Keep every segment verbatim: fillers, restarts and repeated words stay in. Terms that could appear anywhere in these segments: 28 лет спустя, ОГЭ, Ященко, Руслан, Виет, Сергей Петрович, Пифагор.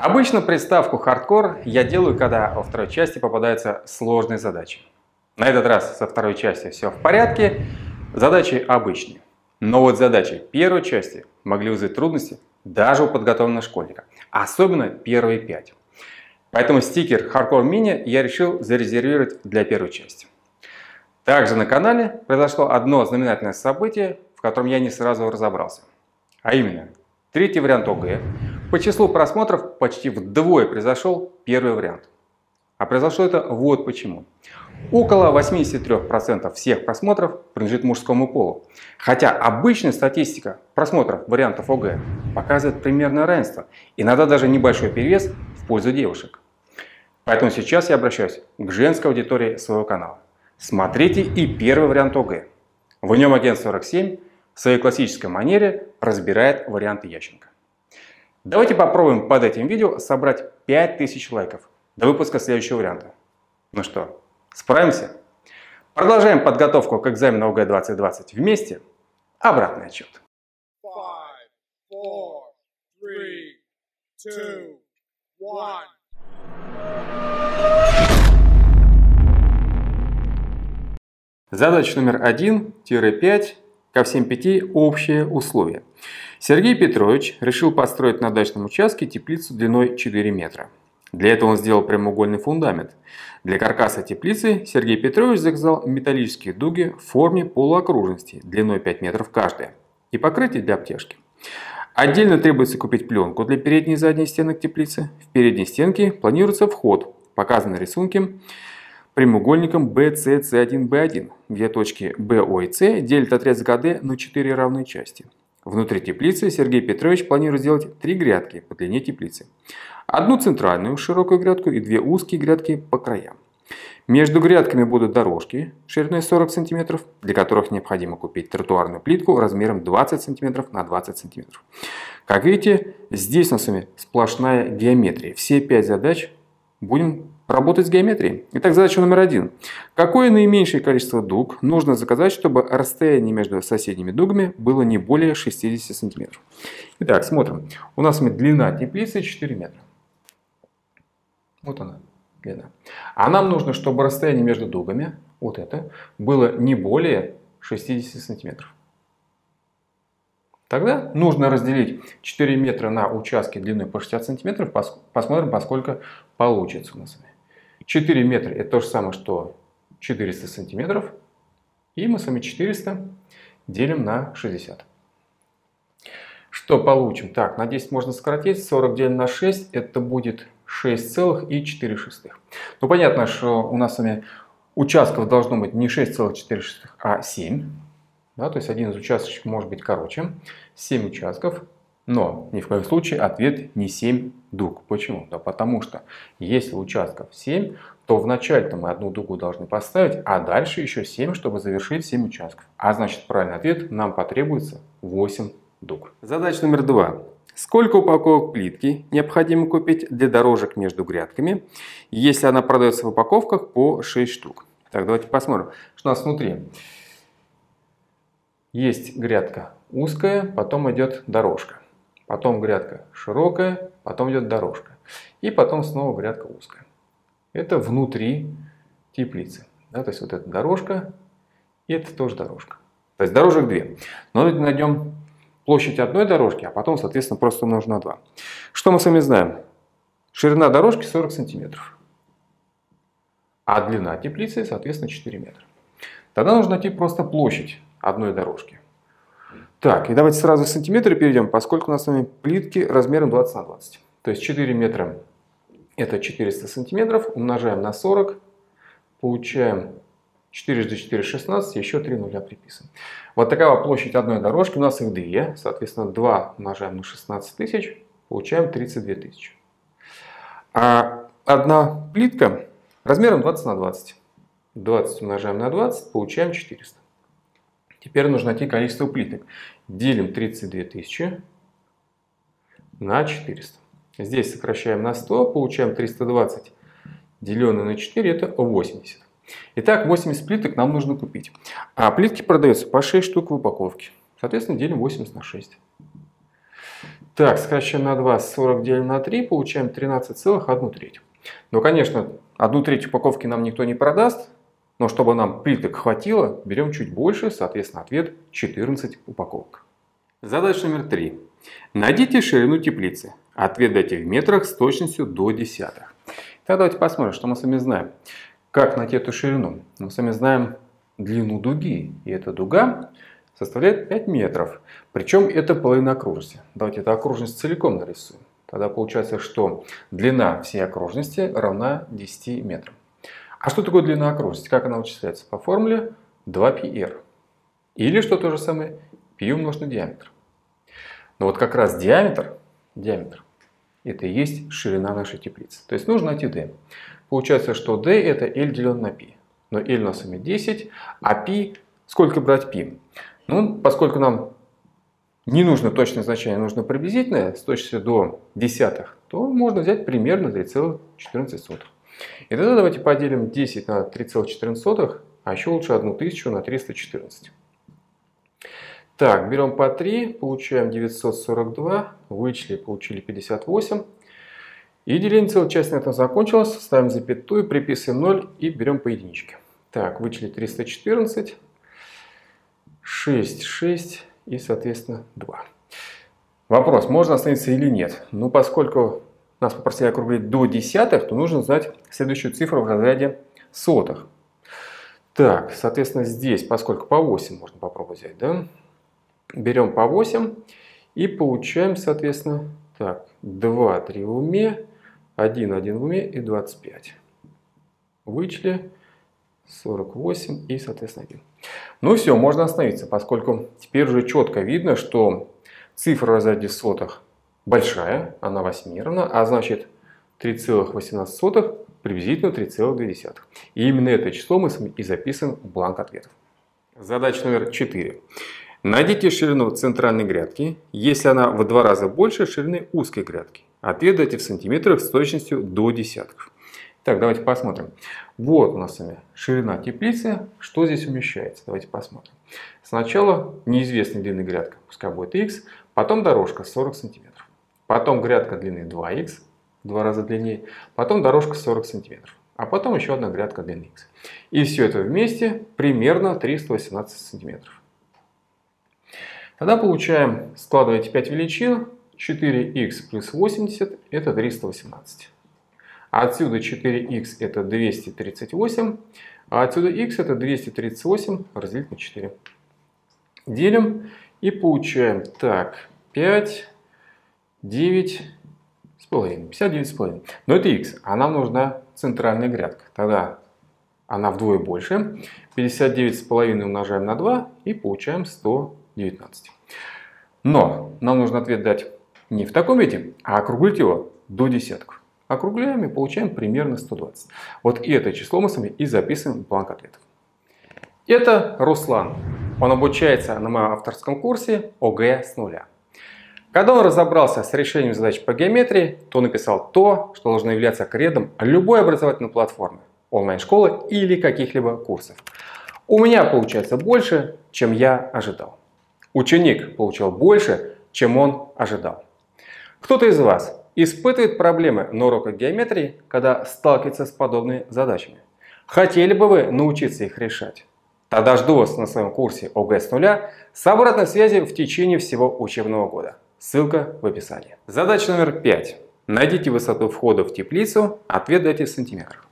Обычно приставку «хардкор» я делаю, когда во второй части попадаются сложные задачи. На этот раз со второй части все в порядке, задачи обычные. Но вот задачи первой части могли вызвать трудности даже у подготовленного школьника, особенно первые пять. Поэтому стикер «Хардкор Мини» я решил зарезервировать для первой части. Также на канале произошло одно знаменательное событие, в котором я не сразу разобрался. А именно, третий вариант ОГЭ по числу просмотров почти вдвое превзошел первый вариант. А произошло это вот почему. Около восьмидесяти трёх процентов всех просмотров принадлежит мужскому полу. Хотя обычная статистика просмотров вариантов ОГЭ показывает примерное равенство, иногда даже небольшой перевес в пользу девушек. Поэтому сейчас я обращаюсь к женской аудитории своего канала. Смотрите и первый вариант ОГЭ. В нем агент сорок семь в своей классической манере разбирает варианты Ященко. Давайте попробуем под этим видео собрать пять тысяч лайков до выпуска следующего варианта. Ну что, справимся? Продолжаем подготовку к экзамену ОГЭ двадцать двадцать вместе. Обратный отчет. пять, четыре, три, два, один. Задача номер один — пять. Ко всем пяти общие условия. Сергей Петрович решил построить на дачном участке теплицу длиной четыре метра. Для этого он сделал прямоугольный фундамент. Для каркаса теплицы Сергей Петрович заказал металлические дуги в форме полуокружности длиной пять метров каждая и покрытие для обтяжки. Отдельно требуется купить пленку для передней и задней стенок теплицы. В передней стенке планируется вход, показан на рисунке прямоугольником бэ цэ цэ один бэ один, где точки Б, О и С делят отрезок АД на четыре равные части. Внутри теплицы Сергей Петрович планирует сделать три грядки по длине теплицы. Одну центральную широкую грядку и две узкие грядки по краям. Между грядками будут дорожки шириной сорок сантиметров, для которых необходимо купить тротуарную плитку размером двадцать сантиметров на двадцать сантиметров. Как видите, здесь у нас с вами сплошная геометрия. Все пять задач будем работать с геометрией. Итак, задача номер один. Какое наименьшее количество дуг нужно заказать, чтобы расстояние между соседними дугами было не более шестидесяти сантиметров? Итак, смотрим. У нас длина теплицы четыре метра. Вот она, длина. А нам нужно, чтобы расстояние между дугами, вот это, было не более шестидесяти сантиметров. Тогда нужно разделить четыре метра на участки длиной по шестьдесят сантиметров. Посмотрим, поскольку получится у нас. четыре метра это то же самое, что четыреста сантиметров. И мы с вами четыреста делим на шестьдесят. Что получим? Так, на десять можно сократить. сорок делим на шесть, это будет шесть целых четыре шестых. Ну понятно, что у нас с вами участков должно быть не шесть целых четыре шестых, а семь. Да, то есть один из участков может быть короче, семь участков, но ни в коем случае ответ не семь дуг. Почему? Да потому что если участков семь, то вначале-то мы одну дугу должны поставить, а дальше еще семь, чтобы завершить семь участков. А значит, правильный ответ, нам потребуется восемь дуг. Задача номер два. Сколько упаковок плитки необходимо купить для дорожек между грядками, если она продается в упаковках по шесть штук? Так, давайте посмотрим, что у нас внутри. Есть грядка узкая, потом идет дорожка, потом грядка широкая, потом идет дорожка и потом снова грядка узкая. Это внутри теплицы, да, то есть вот эта дорожка и это тоже дорожка. То есть дорожек две. Но давайте найдем площадь одной дорожки, а потом, соответственно, просто умножим на два. Что мы с вами знаем? Ширина дорожки сорок сантиметров, а длина теплицы, соответственно, четыре метра. Тогда нужно найти просто площадь одной дорожки. Так, и давайте сразу в сантиметры перейдем, поскольку у нас с вами плитки размером двадцать на двадцать. То есть четыре метра это четыреста сантиметров, умножаем на сорок, получаем четыре жды четыре, шестнадцать, еще три нуля приписываем. Вот такая площадь одной дорожки, у нас их две, соответственно два умножаем на шестнадцать тысяч, получаем тридцать две тысячи. А одна плитка размером двадцать на двадцать. двадцать умножаем на двадцать, получаем четыреста. Теперь нужно найти количество плиток. Делим тридцать две тысячи на четыреста. Здесь сокращаем на сто, получаем триста двадцать, деленное на четыре, это восемьдесят. Итак, восемьдесят плиток нам нужно купить. А плитки продаются по шесть штук в упаковке. Соответственно, делим восемьдесят на шесть. Так, сокращаем на два, сорок делим на три, получаем тринадцать целых одну треть. Ну, конечно, одну треть упаковки нам никто не продаст, но чтобы нам плиток хватило, берем чуть больше, соответственно, ответ четырнадцать упаковок. Задача номер три. Найдите ширину теплицы. Ответ дайте в метрах с точностью до десятых. Итак, давайте посмотрим, что мы с вами знаем. Как найти эту ширину? Мы с вами знаем длину дуги, и эта дуга составляет пять метров. Причем это половина окружности. Давайте эту окружность целиком нарисуем. Тогда получается, что длина всей окружности равна десяти метрам. А что такое длина окружности? Как она вычисляется? По формуле два пи эр. Или, что то же самое, π умножить на диаметр. Но вот как раз диаметр, диаметр, это и есть ширина нашей теплицы. То есть нужно найти d. Получается, что d это L делен на π. Но L у нас имеет десять, а π, сколько брать π? Ну, поскольку нам не нужно точное значение, нужно приблизительное, с точностью до десятых, то можно взять примерно три целых четырнадцать сотых. И тогда давайте поделим десять на три целых четырнадцать сотых, а еще лучше одну тысячу на триста четырнадцать. Так, берем по три, получаем девятьсот сорок два, вычли, получили пятьдесят восемь. И деление целой части на этом закончилось, ставим запятую, приписываем ноль и берем по единичке. Так, вычли триста четырнадцать, шесть, шесть. И, соответственно, два. Вопрос, можно остановиться или нет? Ну, поскольку нас попросили округлить до десятых, то нужно знать следующую цифру в разряде сотых. Так, соответственно, здесь, поскольку по восемь можно попробовать взять, да? Берем по восемь и получаем, соответственно, так, два, три в уме, один, один в уме и двадцать пять. Вычли. сорок восемь и, соответственно, один. Ну все, можно остановиться, поскольку теперь уже четко видно, что цифра в разряде сотых большая, она восьми равна, а значит три целых восемнадцать сотых приблизительно три целых две десятых. И именно это число мы и записываем в бланк ответов. Задача номер четыре. Найдите ширину центральной грядки, если она в два раза больше ширины узкой грядки. Ответ дайте в сантиметрах с точностью до десятков. Так, давайте посмотрим. Вот у нас с вами ширина теплицы. Что здесь умещается? Давайте посмотрим. Сначала неизвестная длина грядка, пускай будет х, потом дорожка сорок сантиметров, потом грядка длины два икс, в два раза длиннее, потом дорожка сорок сантиметров, а потом еще одна грядка длины х. И все это вместе примерно триста восемнадцать сантиметров. Тогда получаем, складывая эти пять величин, четыре икс плюс восемьдесят это триста восемнадцать. Отсюда четыре икс это двести тридцать восемь, а отсюда х это двести тридцать восемь разделить на четыре. Делим и получаем так пять, девять с половиной, пятьдесят девять с половиной. Но это х, а нам нужна центральная грядка. Тогда она вдвое больше. пятьдесят девять с половиной умножаем на два и получаем сто девятнадцать. Но нам нужно ответ дать не в таком виде, а округлить его до десятков. Округляем и получаем примерно сто двадцать. Вот это число мы с вами и записываем в бланк ответов. Это Руслан. Он обучается на моем авторском курсе ОГЭ с нуля. Когда он разобрался с решением задач по геометрии, то написал то, что должно являться кредом любой образовательной платформы, онлайн-школы или каких-либо курсов. У меня получается больше, чем я ожидал. Ученик получил больше, чем он ожидал. Кто-то из вас испытывает проблемы на уроках геометрии, когда сталкивается с подобными задачами. Хотели бы вы научиться их решать? Тогда жду вас на своем курсе ОГЭ с нуля с обратной связью в течение всего учебного года. Ссылка в описании. Задача номер пять. Найдите высоту входа в теплицу, ответ дайте в сантиметрах.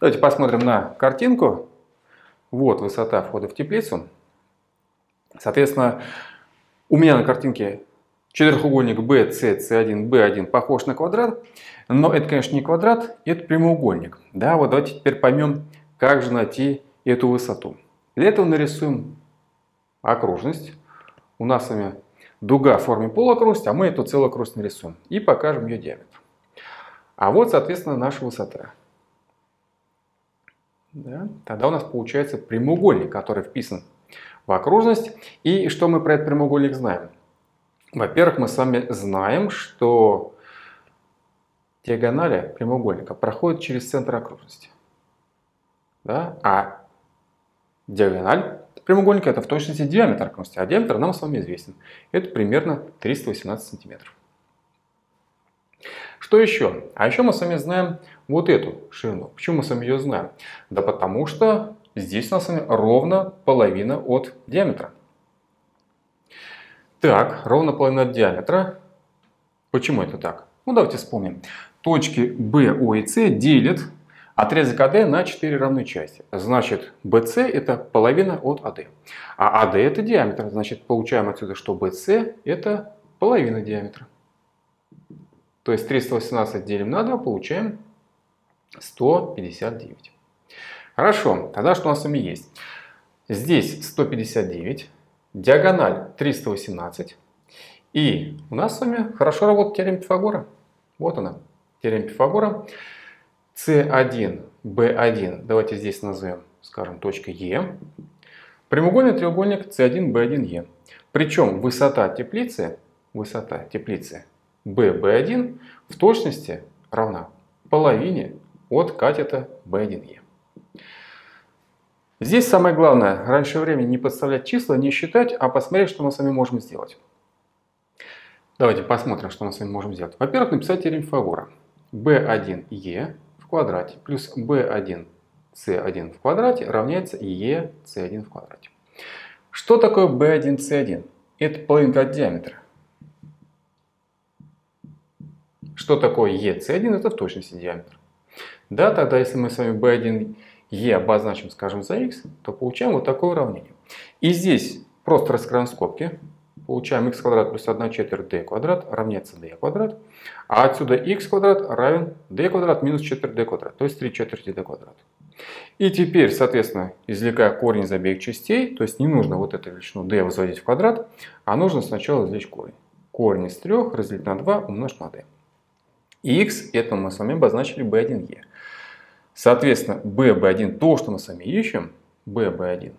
Давайте посмотрим на картинку. Вот высота входа в теплицу. Соответственно, у меня на картинке четырехугольник бэ цэ цэ один бэ один похож на квадрат, но это, конечно, не квадрат, это прямоугольник. Да, вот давайте теперь поймем, как же найти эту высоту. Для этого нарисуем окружность. У нас с вами дуга в форме полуокружности, а мы эту целую окружность нарисуем и покажем ее диаметр. А вот, соответственно, наша высота. Да, тогда у нас получается прямоугольник, который вписан в окружность. И что мы про этот прямоугольник знаем? Во-первых, мы с вами знаем, что диагонали прямоугольника проходит через центр окружности. Да? А диагональ прямоугольника это в точности диаметр окружности. А диаметр нам с вами известен. Это примерно триста восемнадцать сантиметров. Что еще? А еще мы с вами знаем вот эту ширину. Почему мы с вами ее знаем? Да потому что здесь у нас с вами ровно половина от диаметра. Так, ровно половина от диаметра. Почему это так? Ну, давайте вспомним. Точки B, O и C делят отрезок АД на четыре равные части. Значит, BC это половина от АД. А АД это диаметр. Значит, получаем отсюда, что BC это половина диаметра. То есть триста восемнадцать делим на два, получаем сто пятьдесят девять. Хорошо, тогда что у нас с вами есть? Здесь сто пятьдесят девять, диагональ триста восемнадцать. И у нас с вами хорошо работает теорема Пифагора. Вот она, теорема Пифагора. С1, Б1, давайте здесь назовем, скажем, точкой Е. Прямоугольный треугольник С1, Б1, Е. Причем высота теплицы, высота теплицы ББ1 в точности равна половине от катета Б1Е. Здесь самое главное, раньше времени не подставлять числа, не считать, а посмотреть, что мы с вами можем сделать. Давайте посмотрим, что мы с вами можем сделать. Во-первых, написать теорему Пифагора. Б1Е в квадрате плюс Б1С1 в квадрате равняется Е С1 в квадрате. Что такое Б1С1? Это половинка от диаметра. Что такое Е С1? Это в точности диаметр. Да, тогда если мы с вами Б1Е обозначим, скажем, за х, то получаем вот такое уравнение. И здесь просто раскрываем скобки. Получаем х квадрат плюс одна четверть d квадрат равняется d квадрат. А отсюда х квадрат равен d квадрат минус четверть d квадрат, то есть три четверти d квадрат. И теперь, соответственно, извлекая корень из обеих частей, то есть не нужно вот эту величину d возводить в квадрат, а нужно сначала извлечь корень. Корень из трёх разделить на два умножить на d. И x, это мы с вами обозначили b1e. Соответственно, b b один, то, что мы с вами ищем, b b один,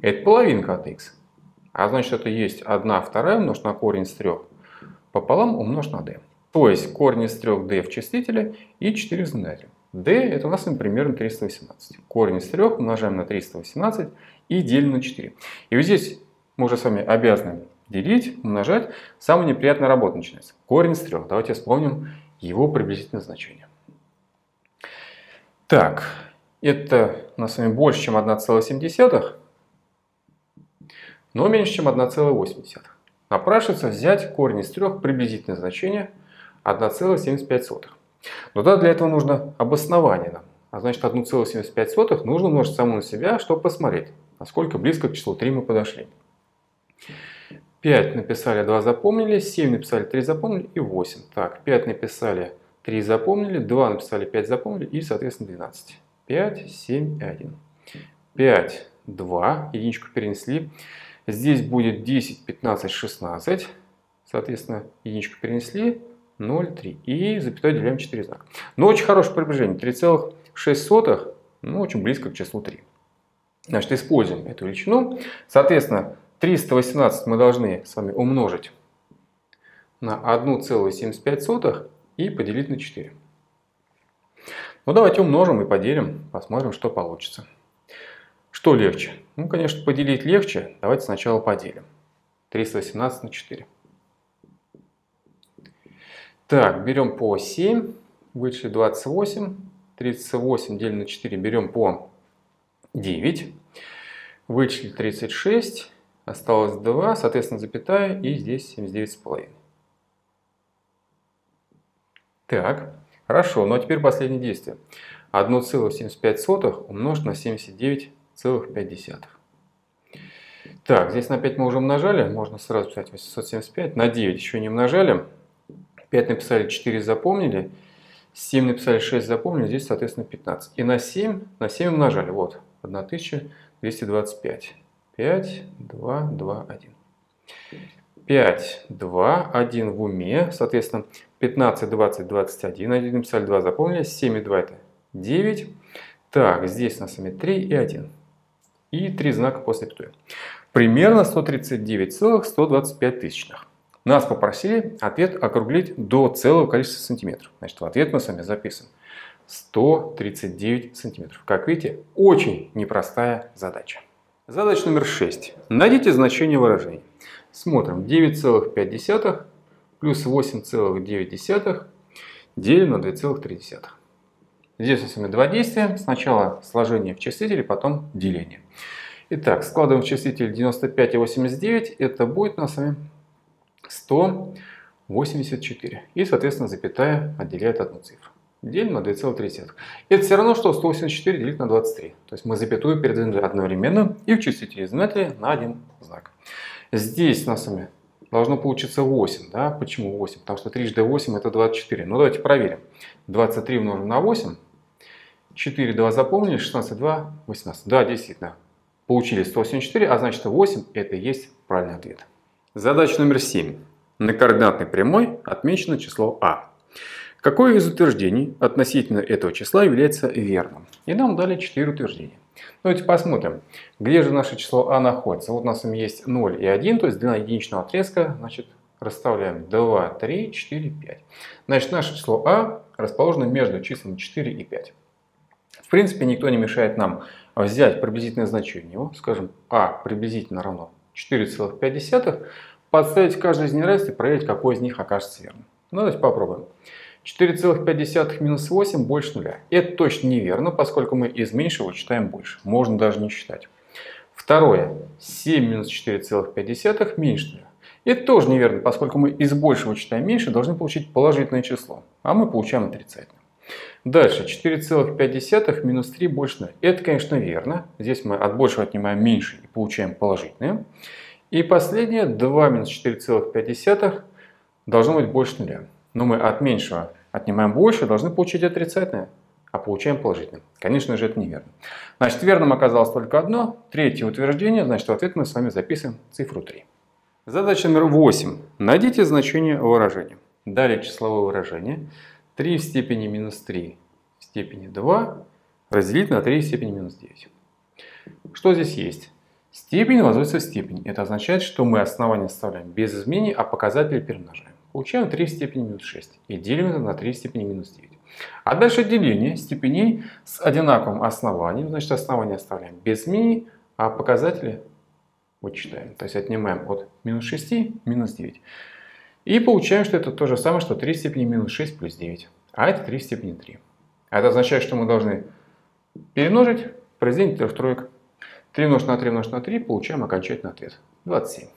это половинка от x. А значит, это есть одна вторая умножить на корень из трёх пополам умножить на d. То есть корень из трёх d в числителе и четыре в знаменателе. d это у нас примерно триста восемнадцать. Корень из трёх умножаем на триста восемнадцать и делим на четыре. И вот здесь мы уже с вами обязаны делить, умножать. Самая неприятная работа начинается. Корень из трёх. Давайте вспомним его приблизительное значение. Так, это у нас с вами больше, чем одна целая семь десятых. Но меньше, чем одна целая восемь десятых. Напрашивается взять корень из трёх, приблизительное значение одна целая семьдесят пять сотых. Но да, для этого нужно обоснование нам. А значит, одну целую семьдесят пять сотых нужно умножить саму на себя, чтобы посмотреть, насколько близко к числу три мы подошли. пять написали, два запомнили, семь написали, три запомнили и восемь. Так, пять написали, три запомнили, два написали, пять запомнили и, соответственно, двенадцать. пять, семь и один. пять, два, единичку перенесли. Здесь будет десять, пятнадцать, шестнадцать. Соответственно, единичку перенесли. ноль, три. И запятой делим четыре знака. Но очень хорошее приближение. три целых шесть сотых. Ну, очень близко к числу три. Значит, используем эту величину. Соответственно, триста восемнадцать мы должны с вами умножить на одну целую семьдесят пять сотых и поделить на четыре. Ну, давайте умножим и поделим. Посмотрим, что получится. Что легче? Ну, конечно, поделить легче. Давайте сначала поделим. триста восемнадцать на четыре. Так, берем по семь. Вычли двадцать восемь. тридцать восемь делим на четыре. Берем по девять. Вычли тридцать шесть. Осталось два. Соответственно, запятая. И здесь семьдесят девять целых пять. Так, хорошо. Ну, а теперь последнее действие. одна целая семьдесят пять сотых умножить на семьдесят девять целых пять. пять. Так, здесь на пять мы уже умножали, можно сразу писать восемьсот семьдесят пять, на девять еще не умножали, пять написали, четыре запомнили, семь написали, шесть запомнили, здесь, соответственно, пятнадцать. И на семь, на семь умножали, вот, тысяча двести двадцать пять. пять, два, два, один. пять, два, один в уме, соответственно, пятнадцать, двадцать, двадцать один, один написали, два запомнили, семь и два это девять. Так, здесь у нас с вами три и один. И три знака после запятой. Примерно сто тридцать девять целых сто двадцать пять тысячных. Нас попросили ответ округлить до целого количества сантиметров. Значит, в ответ мы с вами записываем сто тридцать девять сантиметров. Как видите, очень непростая задача. Задача номер шесть. Найдите значение выражений. Смотрим. девять целых пять плюс восемь целых девять десятых делим на две целых три десятых. Здесь у нас с вами два действия. Сначала сложение в числителе, потом деление. Итак, складываем в числитель девяносто пять и восемьдесят девять. Это будет у нас с вами сто восемьдесят четыре. И, соответственно, запятая отделяет одну цифру. Делим на две целых три десятых. Это все равно, что сто восемьдесят четыре делить на двадцать три. То есть мы запятую передаем одновременно и в числителе и в знаменателе на один знак. Здесь у нас с вами должно получиться восемь. Да? Почему восемь? Потому что трижды восемь это двадцать четыре. Ну давайте проверим. двадцать три умножим на восемь. четыре, два запомнили, шестнадцать, два, восемнадцать. Да, действительно, получили сто восемьдесят четыре, а значит восемь это и есть правильный ответ. Задача номер семь. На координатной прямой отмечено число А. Какое из утверждений относительно этого числа является верным? И нам дали четыре утверждения. Давайте посмотрим, где же наше число А находится. Вот у нас есть ноль и один, то есть длина единичного отрезка. Значит, расставляем два, три, четыре, пять. Значит, наше число А расположено между числами четыре и пять. В принципе, никто не мешает нам взять приблизительное значение его, скажем, А приблизительно равно четыре целых пять десятых, подставить каждое из неравенств и проверить, какой из них окажется верным. Ну, давайте попробуем. четыре целых пять десятых минус восемь больше нуля. Это точно неверно, поскольку мы из меньшего читаем больше. Можно даже не считать. Второе. семь минус четыре целых пять десятых меньше нуля. Это тоже неверно, поскольку мы из большего читаем меньше, должны получить положительное число. А мы получаем отрицательное. Дальше. четыре целых пять десятых минус три больше нуля. Это, конечно, верно. Здесь мы от большего отнимаем меньше и получаем положительное. И последнее. два минус четыре целых пять десятых должно быть больше нуля. Но мы от меньшего отнимаем больше, должны получить отрицательное, а получаем положительное. Конечно же, это неверно. Значит, верным оказалось только одно, третье утверждение, значит, в ответ мы с вами записываем цифру три. Задача номер восемь. Найдите значение выражения. Далее числовое выражение. три в степени минус три в степени два разделить на три в степени минус девять. Что здесь есть? Степень возводится в степень. Это означает, что мы основание оставляем без изменений, а показатели перемножаем. Получаем три в степени минус шесть и делим это на три в степени минус девять. А дальше деление степеней с одинаковым основанием. Значит, основание оставляем без изменений, а показатели вычитаем. То есть отнимаем от минус шести минус девять. И получаем, что это то же самое, что три в степени минус шесть плюс девять. А это три в степени три. Это означает, что мы должны перемножить произведение трех троек. три умножить на три умножить на три, получаем окончательный ответ. двадцать семь.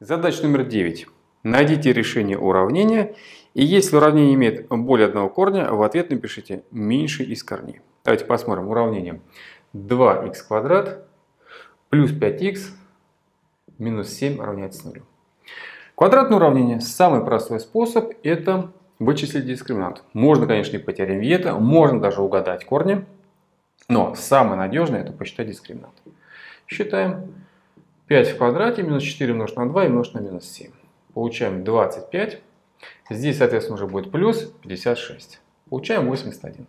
Задача номер девять. Найдите решение уравнения, и если уравнение имеет более одного корня, в ответ напишите меньше из корней. Давайте посмотрим уравнение. два х квадрат плюс пять х минус семь равняется нулю. Квадратное уравнение. Самый простой способ это вычислить дискриминант. Можно, конечно, и по теореме Виета, можно даже угадать корни, но самое надежное это посчитать дискриминант. Считаем пять в квадрате минус четыре умножить на два и умножить на минус семь. Получаем двадцать пять. Здесь, соответственно, уже будет плюс пятьдесят шесть. Получаем восемьдесят один.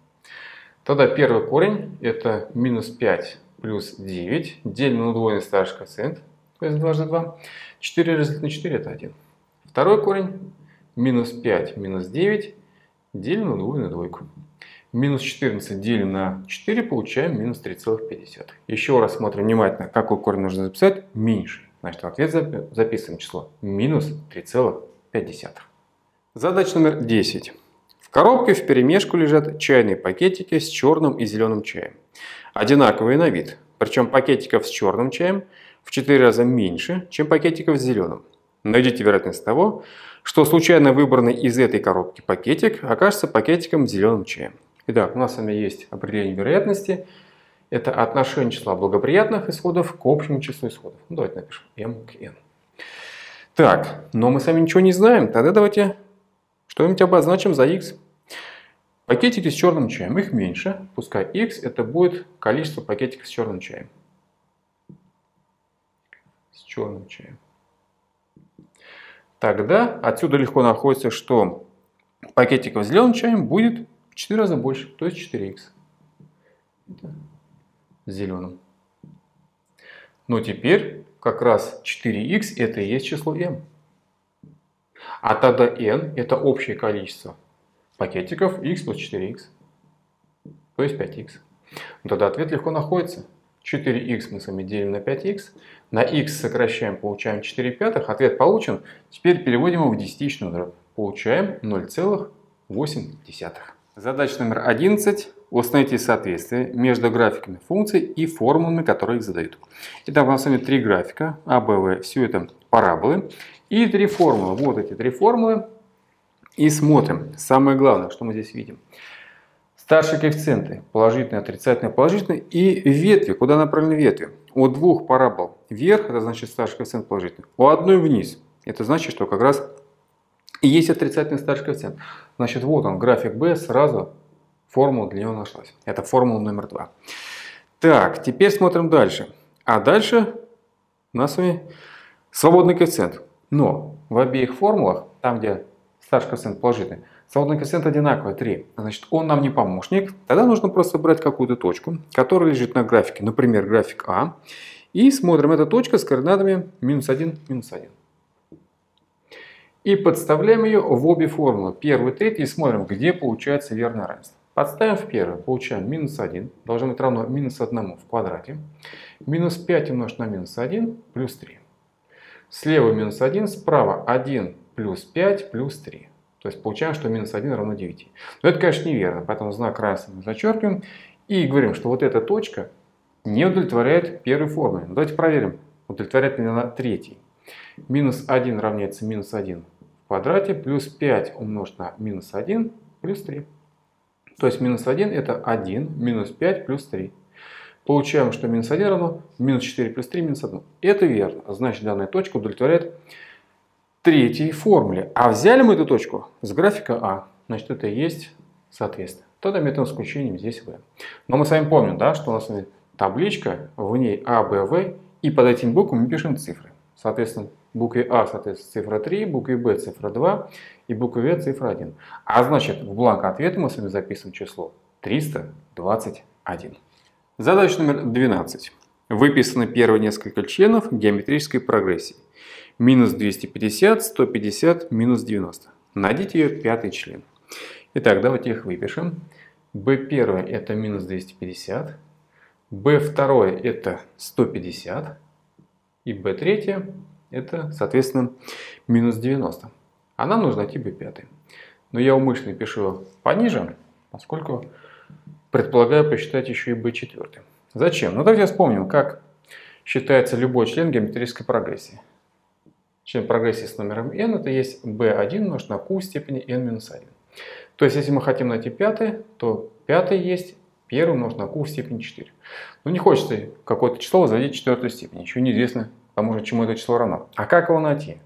Тогда первый корень это минус пять плюс девять. Делим на удвоенный старший коэффициент. То есть дважды два. четыре разделить на четыре это один. Второй корень минус пять минус девять. Делим на удвоенную двойку. Минус четырнадцать делим на четыре. Получаем минус три целых пять десятых. Еще раз смотрим внимательно, какой корень нужно записать. Меньше. Значит, в ответ записываем число минус три целых пять десятых. Задача номер десять. В коробке вперемешку лежат чайные пакетики с черным и зеленым чаем. Одинаковые на вид. Причем пакетиков с черным чаем в четыре раза меньше, чем пакетиков с зеленым. Найдите вероятность того, что случайно выбранный из этой коробки пакетик окажется пакетиком с зеленым чаем. Итак, у нас с вами есть определение вероятности. Это отношение числа благоприятных исходов к общему числу исходов. Ну, давайте напишем m к n. Так, но мы сами ничего не знаем. Тогда давайте что-нибудь обозначим за x. Пакетики с черным чаем. Их меньше. Пускай x это будет количество пакетиков с черным чаем. С черным чаем. Тогда отсюда легко находится, что пакетиков с зеленым чаем будет в четыре раза больше. То есть четыре икс. Зеленым. Но теперь как раз четыре икс это и есть число m. А тогда n это общее количество пакетиков x плюс четыре икс. То есть пять икс. Тогда ответ легко находится. четыре икс мы с вами делим на пять икс. На х сокращаем, получаем четыре пятых. Ответ получен. Теперь переводим его в десятичную дробь. Получаем ноль целых восемь десятых. Задача номер одиннадцать. Установите соответствие между графиками функций и формулами, которые их задают. Итак, у нас с вами три графика. А, Б, В. Все это параболы. И три формулы. Вот эти три формулы. И смотрим. Самое главное, что мы здесь видим. Старшие коэффициенты. Положительные, отрицательные, положительные. И ветви. Куда направлены ветви? У двух парабол вверх, это значит старший коэффициент положительный. У одной вниз. Это значит, что как раз и есть отрицательный старший коэффициент. Значит, вот он, график B, сразу формула для него нашлась. Это формула номер два. Так, теперь смотрим дальше. А дальше у нас с вами свободный коэффициент. Но в обеих формулах, там где старший коэффициент положительный, свободный коэффициент одинаковый, три. Значит, он нам не помощник. Тогда нужно просто брать какую-то точку, которая лежит на графике. Например, график А. И смотрим, эта точка с координатами минус один, минус один. И подставляем ее в обе формулы. Первую и третью. И смотрим, где получается верное равенство. Подставим в первую. Получаем минус один. Должно быть равно минус одному в квадрате. минус пять умножить на минус один плюс три. Слева минус один. Справа один плюс пять плюс три. То есть получаем, что минус один равно девяти. Но это, конечно, неверно, поэтому знак равенства мы зачеркиваем. И говорим, что вот эта точка не удовлетворяет первой формуле. Но давайте проверим, удовлетворяет ли она третьей. минус один равняется минус один в квадрате, плюс пять умножить на минус один плюс три. То есть минус один это один минус пять плюс три. Получаем, что минус один равно минус четыре плюс три минус один. Это верно. Значит, данная точка удовлетворяет третьей формуле. А взяли мы эту точку с графика А. Значит, это и есть соответствие. Тогда методом исключения здесь В. Но мы с вами помним, да, что у нас табличка, в ней А, Б, В. И под этим буквами мы пишем цифры. Соответственно, букве А соответственно цифра три, букве Б цифра два и букве В цифра один. А значит, в бланк ответа мы с вами записываем число триста двадцать один. Задача номер двенадцать. Выписаны первые несколько членов геометрической прогрессии. минус двести пятьдесят, сто пятьдесят, минус девяносто. Найдите ее пятый член. Итак, давайте их выпишем. бэ первое это минус двести пятьдесят. бэ второе это сто пятьдесят. И бэ третье это, соответственно, минус девяносто. А нам нужно найти бэ пять. Но я умышленно пишу пониже, поскольку предполагаю посчитать еще и бэ четыре. Зачем? Ну давайте вспомним, как считается любой член геометрической прогрессии. Член прогрессии с номером n это есть бэ один умножить на q в степени эн минус один. То есть, если мы хотим найти пятый, то пятый есть первый умножить на q в степени четыре. Но не хочется какое-то число возводить в четвертую степень. Еще неизвестно, потому что чему это число равно. А как его найти?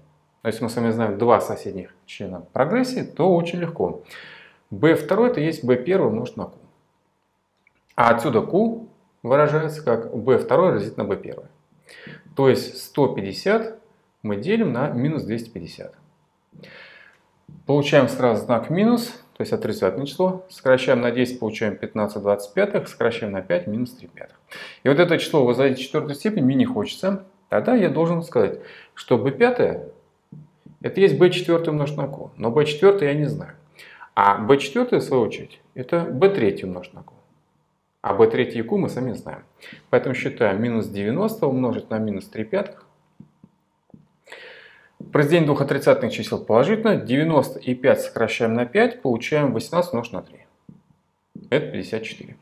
Но если мы с вами знаем два соседних члена прогрессии, то очень легко. бэ два это есть бэ один умножить на q. А отсюда q выражается как бэ два разделить на бэ один. То есть, сто пятьдесят... мы делим на минус двести пятьдесят. Получаем сразу знак минус, то есть отрицательное число. Сокращаем на десять, получаем пятнадцать двадцать пятых. Сокращаем на пять, минус три пятых. И вот это число возводить в четвертую степень мне не хочется. Тогда я должен сказать, что бэ пять это есть бэ четыре умножить на q. Но бэ четыре я не знаю. А бэ четыре, в свою очередь, это бэ три умножить на q. А бэ три и q мы сами знаем. Поэтому считаем минус девяносто умножить на минус три пятых. Произведение двух отрицательных чисел положительно. девяносто и пять сокращаем на пять, получаем восемнадцать умножить на три. Это пятьдесят четыре.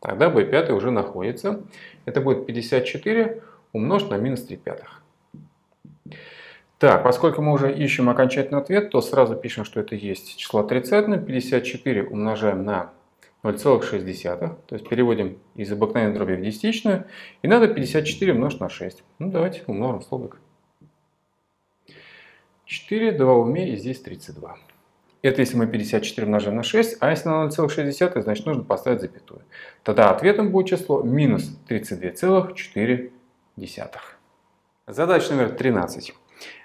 Тогда бэ пять уже находится. Это будет пятьдесят четыре умножить на минус три пятых. Так, поскольку мы уже ищем окончательный ответ, то сразу пишем, что это есть число отрицательное. пятьдесят четыре умножаем на ноль целых шесть десятых. То есть переводим из обыкновенной дроби в десятичную. И надо пятьдесят четыре умножить на шесть. Ну давайте умножим столбик. четыре, два в уме, и здесь тридцать два. Это если мы пятьдесят четыре умножаем на шесть, а если на ноль целых шесть десятых, значит нужно поставить запятую. Тогда ответом будет число минус тридцать две целых четыре десятых. Задача номер тринадцать.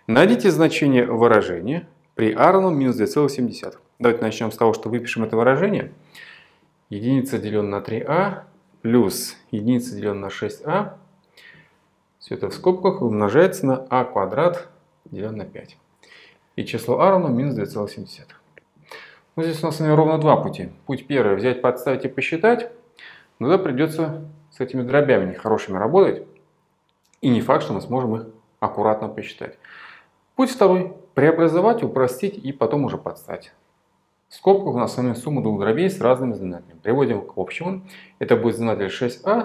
Найдите значение выражения при а равном минус две целых семь десятых. Давайте начнем с того, что выпишем это выражение. Единица делена на три а плюс единица делена на шесть а. Все это в скобках умножается на а квадрат делен на пять. И число а равно минус две целых семь десятых. Ну, здесь у нас ровно два пути. Путь первый – взять, подставить и посчитать. Но тогда придется с этими дробями нехорошими работать, и не факт, что мы сможем их аккуратно посчитать. Путь второй. Преобразовать, упростить и потом уже подстать. В скобках у нас с вами сумма двух дробей с разными знаменателями. Приводим к общему. Это будет знаменатель шесть а.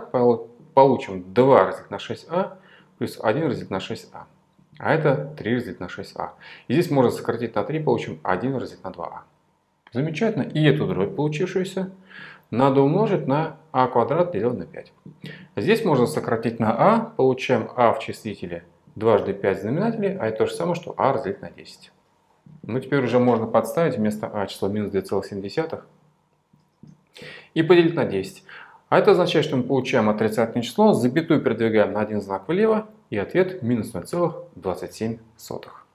Получим два разделить на шесть а плюс один разделить на шесть а. А это три разделить на шесть а. И здесь можно сократить на три, получим один разделить на два а. Замечательно. И эту дробь, получившуюся, надо умножить на а квадрат, делить на пять. Здесь можно сократить на а, получаем а в числителе дважды пять знаменателей, а это то же самое, что а разделить на десять. Ну, теперь уже можно подставить вместо а число минус две целых семь десятых и поделить на десять. А это означает, что мы получаем отрицательное число, запятую передвигаем на один знак влево, и ответ минус ноль целых двадцать семь сотых.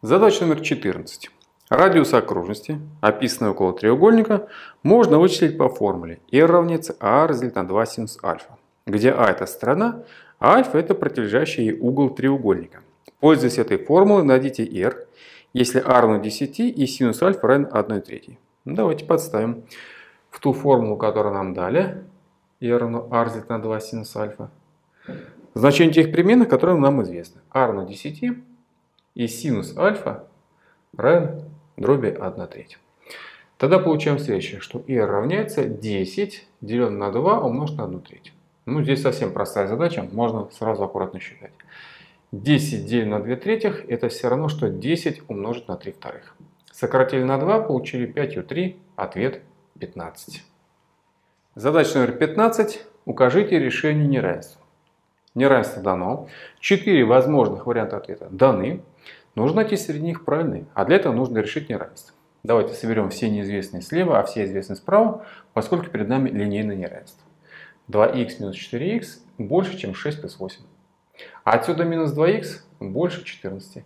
Задача номер четырнадцать. Радиус окружности, описанный около треугольника, можно вычислить по формуле r равняется а разделить на два синус альфа, где а это сторона, а альфа это противолежащий ей угол треугольника. Пользуясь этой формулой, найдите r, если а равно десяти и синус альфа равен одной трети. Давайте подставим в ту формулу, которую нам дали, r равно а разделить на два синус альфа, значение тех переменных, которые нам известны. А равно десяти и синус альфа равен дроби одной трети. Тогда получаем следующее, что r равняется десять делен на два умножить на одну треть. Ну, здесь совсем простая задача, можно сразу аккуратно считать. десять делим на две третьих, это все равно, что десять умножить на три вторых. Сократили на два, получили пять и три, ответ пятнадцать. Задача номер пятнадцать. Укажите решение неравенства. Неравенство дано. четыре возможных варианта ответа даны. Нужно найти среди них правильные, а для этого нужно решить неравенство. Давайте соберем все неизвестные слева, а все известные справа, поскольку перед нами линейное неравенство. два х минус четыре х больше, чем шесть плюс восемь. Отсюда минус два х больше четырнадцати.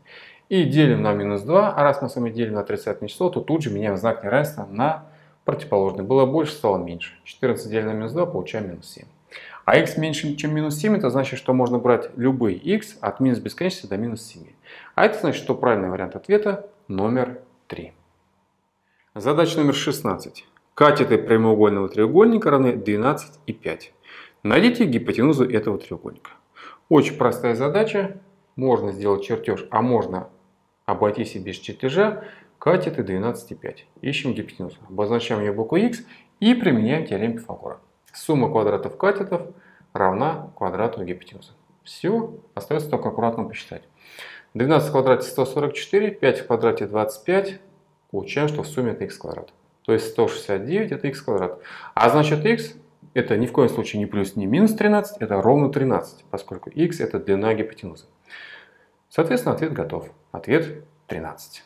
И делим на минус два, а раз мы с вами делим на отрицательное число, то тут же меняем знак неравенства на противоположный. Было больше, стало меньше. четырнадцать делим на минус два, получаем минус семь. А х меньше, чем минус семь, это значит, что можно брать любые х от минус бесконечности до минус семи. А это значит, что правильный вариант ответа номер три. Задача номер шестнадцать. Катеты прямоугольного треугольника равны двенадцать и пять. Найдите гипотенузу этого треугольника. Очень простая задача. Можно сделать чертеж, а можно обойтись и без чертежа. Катеты двенадцать и пять. Ищем гипотенузу. Обозначаем ее буквой х и применяем теорему Пифагора. Сумма квадратов катетов равна квадрату гипотенузы. Все, остается только аккуратно посчитать. двенадцать в квадрате сто сорок четыре, пять в квадрате двадцать пять. Получаем, что в сумме это х квадрат. То есть сто шестьдесят девять это х квадрат. А значит х это ни в коем случае не плюс, не минус тринадцать, это ровно тринадцать, поскольку х это длина гипотенузы. Соответственно, ответ готов. Ответ тринадцать.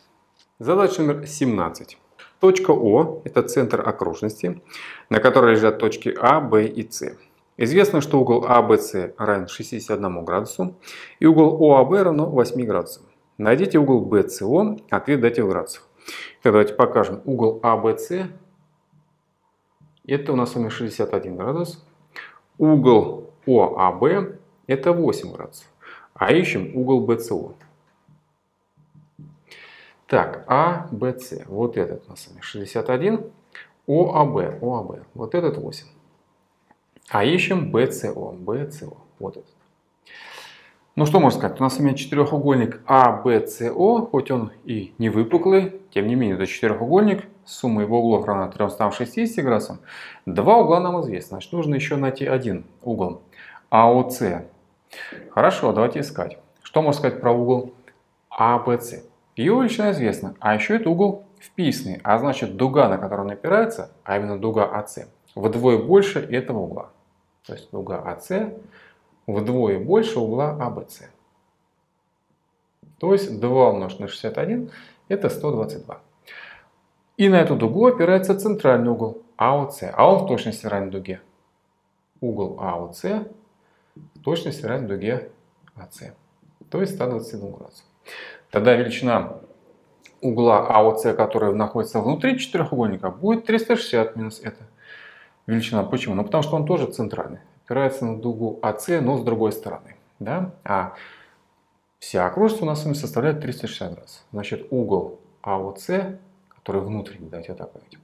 Задача номер семнадцать. Точка О – это центр окружности, на которой лежат точки А, Б и С. Известно, что угол а бэ цэ равен шестидесяти одному градусу и угол о а бэ равно восьми градусам. Найдите угол бэ цэ о, ответ дайте в градусах. Итак, давайте покажем угол а бэ цэ. Это у нас с вами шестьдесят один градус. Угол о а бэ это восемь градусов. А ищем угол бэ цэ о. Так, а бэ цэ. Вот этот у нас с вами шестьдесят один. о а бэ. о а бэ. Вот этот восемь. А ищем бэ цэ о. бэ цэ о. Вот этот. Ну что можно сказать, у нас имеет четырехугольник а бэ цэ о, хоть он и не выпуклый, тем не менее это четырехугольник, сумма его углов равна трёмстам шестидесяти градусам. Два угла нам известны, значит нужно еще найти один угол а о цэ. Хорошо, давайте искать. Что можно сказать про угол а бэ цэ? Его величина известна, а еще это угол вписанный, а значит дуга, на которую он опирается, а именно дуга а цэ, вдвое больше этого угла. То есть дуга а цэ вдвое больше угла а бэ цэ. То есть два умножить на шестьдесят один это сто двадцать два. И на эту дугу опирается центральный угол а о цэ. А он в точности равен дуге. Угол а о цэ в точности равен дуге а цэ. То есть ста двадцати двум градусам. Тогда величина угла а о цэ, которая находится внутри четырехугольника, будет триста шестьдесят минус это величина. Почему? Ну потому что он тоже центральный. Опирается на дугу а цэ, но с другой стороны. Да? А вся окружность у нас с вами составляет триста шестьдесят градусов. Значит, угол а о цэ, который внутренний, давайте вот так увидим,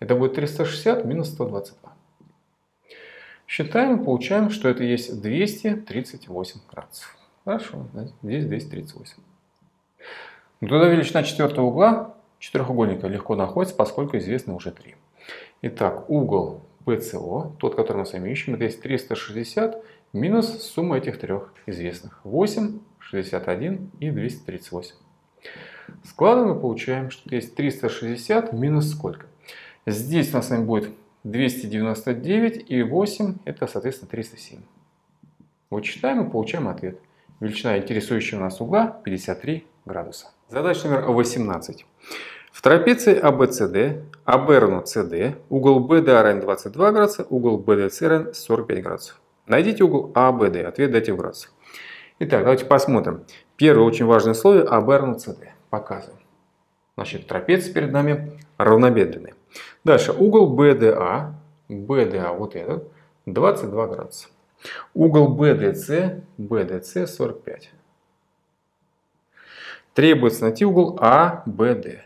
это будет триста шестьдесят минус сто двадцать два. Считаем, получаем, что это есть двести тридцать восемь градусов. Хорошо, да? Здесь двести тридцать восемь. Туда величина четвертого угла четырехугольника легко находится, поскольку известны уже три. Итак, угол бэ цэ о, тот, который мы с вами ищем, это есть триста шестьдесят минус сумма этих трех известных. восемь, шестьдесят один и двести тридцать восемь. Складываем и получаем, что есть триста шестьдесят минус сколько? Здесь у нас с вами будет двести девяносто девять и восемь, это, соответственно, триста семь. Вот считаем и получаем ответ. Величина интересующего нас угла пятьдесят три градуса. Задача номер восемнадцать. В трапеции а бэ цэ дэ, а бэ равно цэ дэ, угол бэ дэ а равен двадцать два градуса, угол бэ дэ цэ равен сорок пять градусов. Найдите угол а бэ дэ, ответ дайте в градусах. Итак, давайте посмотрим. Первое очень важное условие — а бэ равно цэ дэ. Показываем. Значит, трапеция перед нами равнобедренная. Дальше угол бэ дэ а, бэ дэ а вот этот, двадцать два градуса. Угол бэ дэ цэ, бэ дэ цэ сорок пять. Требуется найти угол а бэ дэ.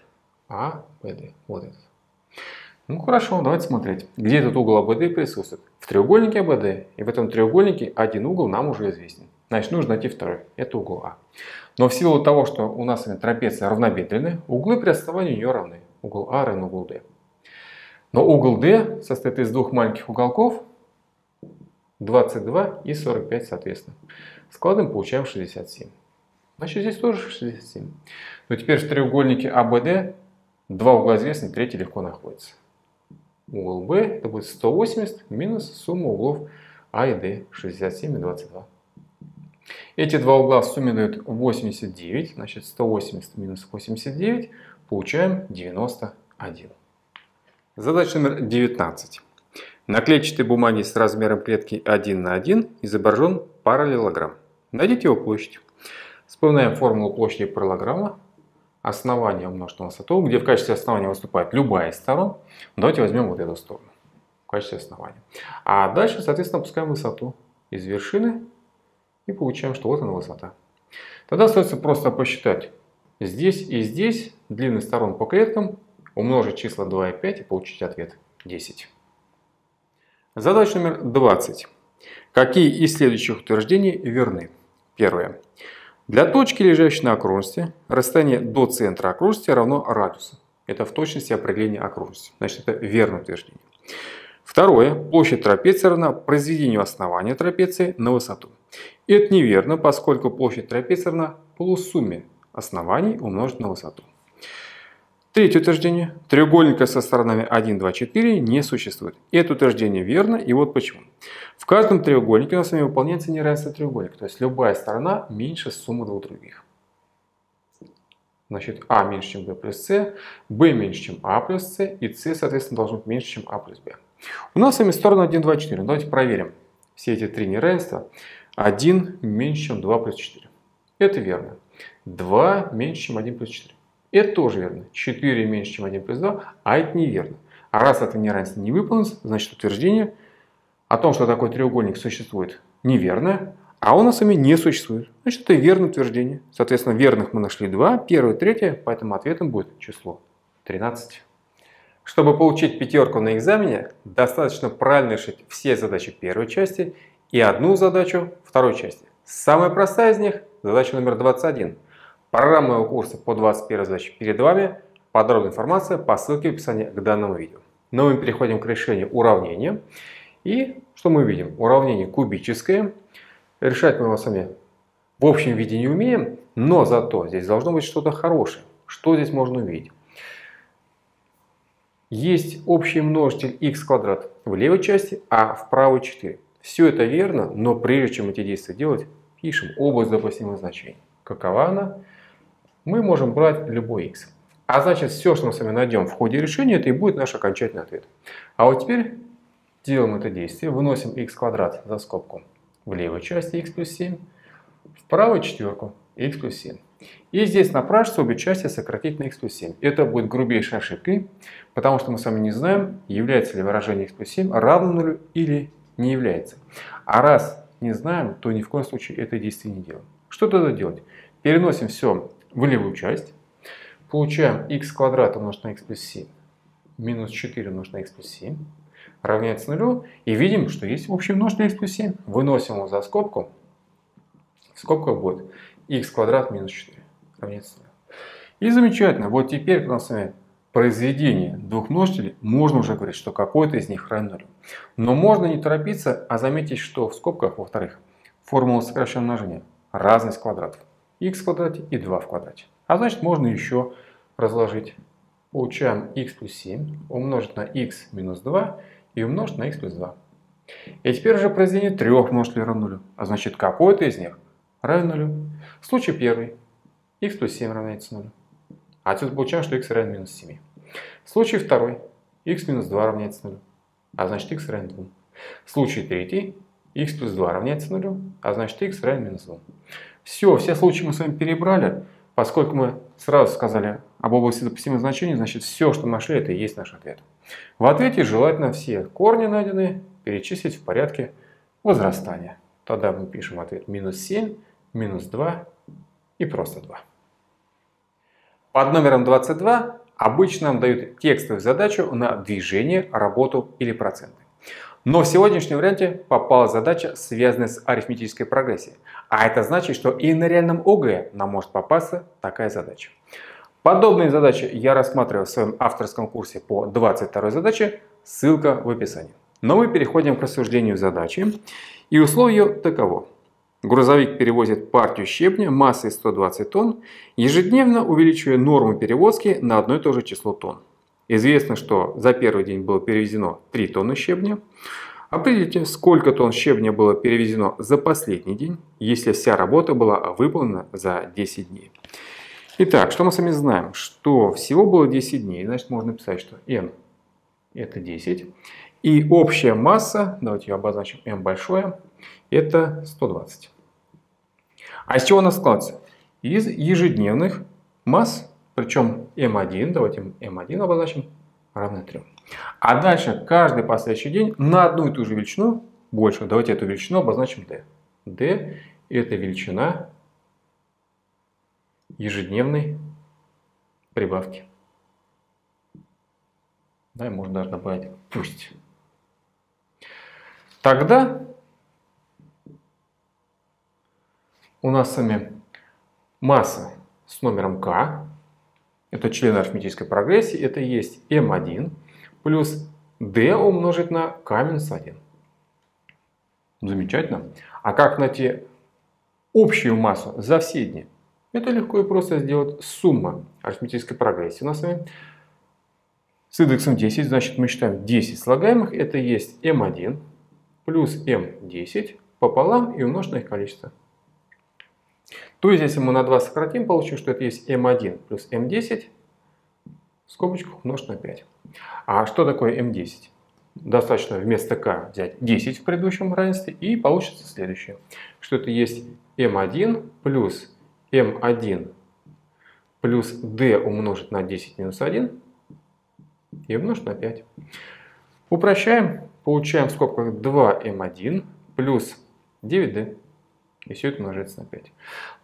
а бэ дэ, вот этот. Ну хорошо, давайте смотреть, где этот угол а бэ дэ присутствует. В треугольнике а бэ дэ, и в этом треугольнике один угол нам уже известен. Значит, нужно найти второй, это угол А. Но в силу того, что у нас трапеция равнобедренная, углы при отставании у нее равны. Угол А равен углу Д. Но угол Д состоит из двух маленьких уголков, двадцать два и сорок пять соответственно. Складываем, получаем шестьдесят семь. Значит, здесь тоже шестьдесят семь. Но теперь в треугольнике а бэ дэ два угла известны, третий легко находится. Угол Б это будет сто восемьдесят минус сумма углов А и Д, шестьдесят семь и двадцать два. Эти два угла в сумме дают восемьдесят девять, значит сто восемьдесят минус восемьдесят девять, получаем девяносто один. Задача номер девятнадцать. На клетчатой бумаге с размером клетки один на один изображен параллелограмм. Найдите его площадь. Вспоминаем формулу площади параллелограмма. Основание умножить на высоту, где в качестве основания выступает любая из сторон. Давайте возьмем вот эту сторону в качестве основания. А дальше, соответственно, опускаем высоту из вершины. И получаем, что вот она высота. Тогда остается просто посчитать здесь и здесь длины сторон по клеткам, умножить числа два и пять и получить ответ десять. Задача номер двадцать. Какие из следующих утверждений верны? Первое. Для точки, лежащей на окружности, расстояние до центра окружности равно радиусу. Это в точности определение окружности. Значит, это верное утверждение. Второе. Площадь трапеции равна произведению основания трапеции на высоту. И это неверно, поскольку площадь трапеции равна полусумме оснований умножить на высоту. Третье утверждение. Треугольника со сторонами один, два, четыре не существует. Это утверждение верно, и вот почему. В каждом треугольнике у нас с вами выполняется неравенство треугольника, то есть любая сторона меньше суммы двух других. Значит, А меньше, чем Б плюс С, Б меньше, чем А плюс С, и С, соответственно, должно быть меньше, чем А плюс Б. У нас с вами стороны один, два, четыре. Давайте проверим все эти три неравенства. один меньше, чем два плюс четыре. Это верно. два меньше, чем один плюс четыре. Это тоже верно. четыре меньше, чем один плюс два, а это неверно. А раз это неравенство не выполнится, значит утверждение о том, что такой треугольник существует, неверно, а он у нас с вами не существует. Значит, это верное утверждение. Соответственно, верных мы нашли два, первое, третье, поэтому ответом будет число тринадцать. Чтобы получить пятерку на экзамене, достаточно правильно решить все задачи первой части и одну задачу второй части. Самая простая из них – задача номер двадцать один. Программа моего курса по двадцать первой задаче перед вами. Подробная информация по ссылке в описании к данному видео. Но мы переходим к решению уравнения. И что мы видим? Уравнение кубическое. Решать мы его сами в общем виде не умеем, но зато здесь должно быть что-то хорошее. Что здесь можно увидеть? Есть общий множитель х квадрат в левой части, а в правой четыре. Все это верно, но прежде чем эти действия делать, пишем область допустимых значений. Какова она? Мы можем брать любой х. А значит, все, что мы с вами найдем в ходе решения, это и будет наш окончательный ответ. А вот теперь делаем это действие. Выносим х квадрат за скобку в левой части х плюс семь, в правой четверку х плюс семь. И здесь напрашивается обе части сократить на х плюс семь. Это будет грубейшей ошибкой, потому что мы с вами не знаем, является ли выражение х плюс семь равно нулю или не является. А раз не знаем, то ни в коем случае это действие не делаем. Что тогда делать? Переносим все в левую часть. Получаем х квадрат умножить на х плюс семь минус четыре умножить на х плюс семь. равняется нулю, и видим, что есть общий множитель x плюс семь. Выносим его за скобку. В скобках будет x квадрат минус четыре равняется нулю. И замечательно, вот теперь у нас с вами произведение двух множителей, можно уже говорить, что какой-то из них равен нулю. Но можно не торопиться, а заметить, что в скобках, во-вторых, формула сокращенного умножения, разность квадратов, x в квадрате и два в квадрате. А значит, можно еще разложить. Получаем x плюс семь умножить на x минус два и умножить на x плюс два. И теперь уже произведение трех множителей равно нулю. А значит, какой-то из них равен нулю. Случай первый. X плюс семь равняется нулю. Отсюда получаем, что x равен минус семь. Случай второй. X минус два равняется нулю. А значит, x равен двум. Случай третий. X плюс два равняется нулю. А значит, x равен минус двум. Все, все случаи мы с вами перебрали. Поскольку мы сразу сказали об области допустимых значений, значит, все, что мы нашли, это и есть наш ответ. В ответе желательно все корни найденные перечислить в порядке возрастания. Тогда мы пишем ответ минус семь, минус два и просто два. Под номером двадцать два обычно нам дают текстовую задачу на движение, работу или проценты. Но в сегодняшнем варианте попала задача, связанная с арифметической прогрессией. А это значит, что и на реальном ОГЭ нам может попасться такая задача. Подобные задачи я рассматриваю в своем авторском курсе по двадцать второй задаче, ссылка в описании. Но мы переходим к рассуждению задачи, и условие таково. Грузовик перевозит партию щебня массой сто двадцать тонн, ежедневно увеличивая норму перевозки на одно и то же число тонн. Известно, что за первый день было перевезено три тонны щебня. Определите, сколько тонн щебня было перевезено за последний день, если вся работа была выполнена за десять дней. Итак, что мы с вами знаем? Что всего было десять дней, значит можно написать, что n это десять. И общая масса, давайте ее обозначим m большое, это сто двадцать. А из чего она складывается? Из ежедневных масс. Причем эм один, давайте эм один обозначим, равно трем. А дальше каждый последующий день на одну и ту же величину, больше, давайте эту величину обозначим d. d это величина ежедневной прибавки. Да, и можно даже добавить пусть. Тогда у нас с вами масса с номером k. Это член арифметической прогрессии, это и есть эм один плюс d умножить на k минус один. Замечательно. А как найти общую массу за все дни? Это легко и просто сделать сумма арифметической прогрессии у нас с вами. С индексом десять, значит мы считаем десять слагаемых, это и есть эм один плюс эм десять пополам и умножить на их количество. То есть, если мы на два сократим, получим, что это есть эм один плюс эм десять, в скобочках умножить на пять. А что такое эм десять? Достаточно вместо k взять десять в предыдущем равенстве, и получится следующее. Что это есть эм один плюс эм один плюс d умножить на десять минус один и умножить на пять. Упрощаем, получаем в скобках два эм один плюс девять дэ. И все это умножается на пять.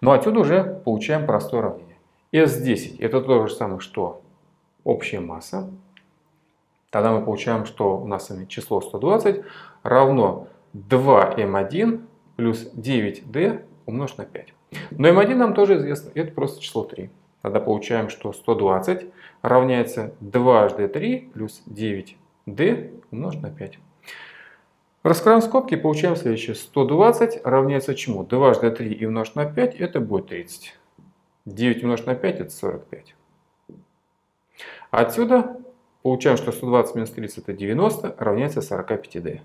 Но отсюда уже получаем простое уравнение. эс десять это то же самое, что общая масса. Тогда мы получаем, что у нас число сто двадцать равно два эм один плюс девять дэ умножить на пять. Но эм один нам тоже известно. Это просто число три. Тогда получаем, что сто двадцать равняется два дэ три плюс девять дэ умножить на пять. Раскроем скобки и получаем следующее. сто двадцать равняется чему? два дэ три и умножить на пять, это будет тридцать. девять умножить на пять, это сорок пять. Отсюда получаем, что сто двадцать минус тридцать, это девяносто, равняется сорок пять дэ.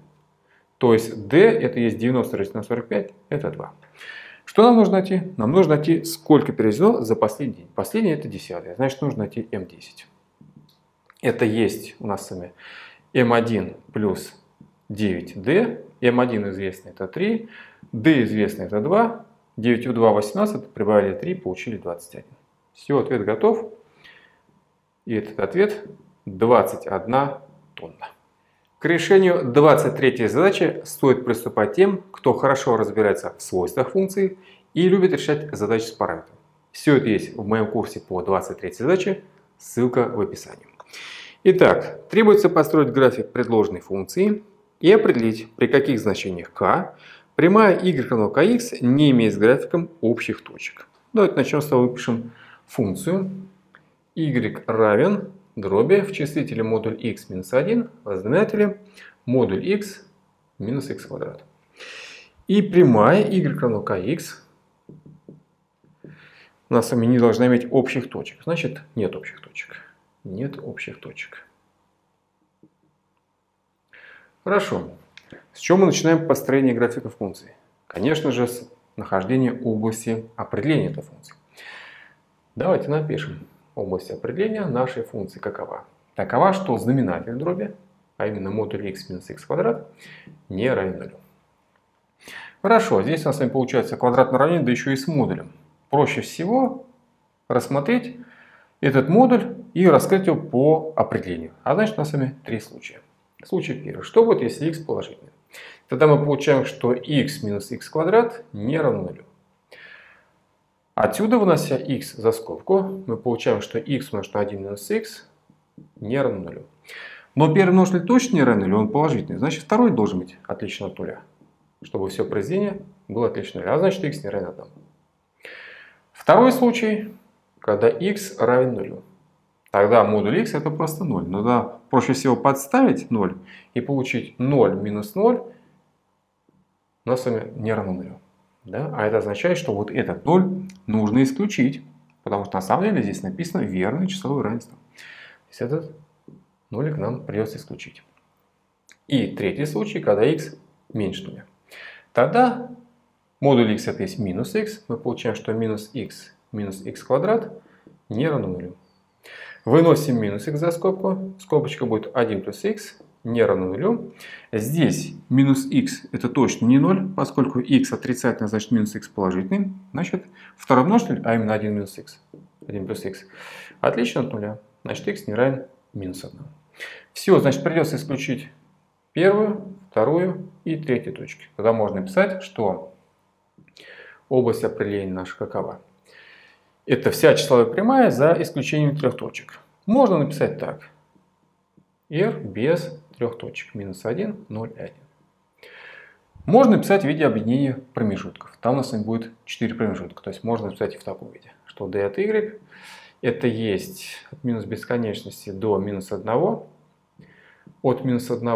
То есть d, это есть девяносто разделить на сорок пять, это два. Что нам нужно найти? Нам нужно найти, сколько перевезено за последний день. Последний это десятый, значит нужно найти эм десять. Это есть у нас с вами эм один плюс девять дэ, эм один известно это три, d известно это два, девять в два восемнадцать, прибавили три, получили двадцать один. Все, ответ готов. И этот ответ двадцать одна тонна. К решению двадцать третьей задачи стоит приступать тем, кто хорошо разбирается в свойствах функций и любит решать задачи с параметрами. Все это есть в моем курсе по двадцать третьей задаче, ссылка в описании. Итак, требуется построить график предложенной функции и определить, при каких значениях k прямая y равно kx не имеет с графиком общих точек. Давайте начнем с того, пишем функцию y равен дроби в числителе модуль x минус один, в знаменателе модуль x минус x квадрат. И прямая y равно kx у нас с вами не должна иметь общих точек. Значит, нет общих точек. Нет общих точек. Хорошо. С чего мы начинаем построение графика функции? Конечно же, с нахождения области определения этой функции. Давайте напишем. Область определения нашей функции какова? Такова, что знаменатель дроби, а именно модуль x минус x квадрат, не равен нулю. Хорошо, здесь у нас с вами получается квадратное уравнение, да еще и с модулем. Проще всего рассмотреть этот модуль и раскрыть его по определению. А значит, у нас с вами три случая. Случай первый. Что будет, если x положительный? Тогда мы получаем, что x минус x квадрат не равно нулю. Отсюда, вынося x за скобку, мы получаем, что x умножить на один минус x не равно нулю. Но первый множитель точно не равен нулю, он положительный. Значит, второй должен быть отлично от нуля, чтобы все произведение было отлично от нуля. А значит, x не равен одному. Второй случай, когда x равен нулю. Тогда модуль x это просто ноль. Но да, проще всего подставить ноль и получить ноль минус ноль у нас с вами не равно нулю. Да? А это означает, что вот этот ноль нужно исключить. Потому что на самом деле здесь написано верное числовое равенство. То есть этот нолик нам придется исключить. И третий случай, когда x меньше нуля. Тогда модуль x это есть минус x. Мы получаем, что минус x минус x квадрат не равно нулю. Выносим минус x за скобку. Скобочка будет один плюс x не равно нулю. Здесь минус x это точно не ноль, поскольку x отрицательно, значит минус x положительный. Значит, второй множитель, а именно один минус x, один плюс x, отлично от нуля. Значит, x не равен минус одному. Все, значит, придется исключить первую, вторую и третью точки. Тогда можно писать, что область определения наша какова? Это вся числовая прямая за исключением трех точек. Можно написать так. R без трех точек. Минус один, ноль, один. Можно написать в виде объединения промежутков. Там у нас будет четыре промежутка. То есть можно написать и в таком виде. Что d от y. Это есть от минус бесконечности до минус один. От минус один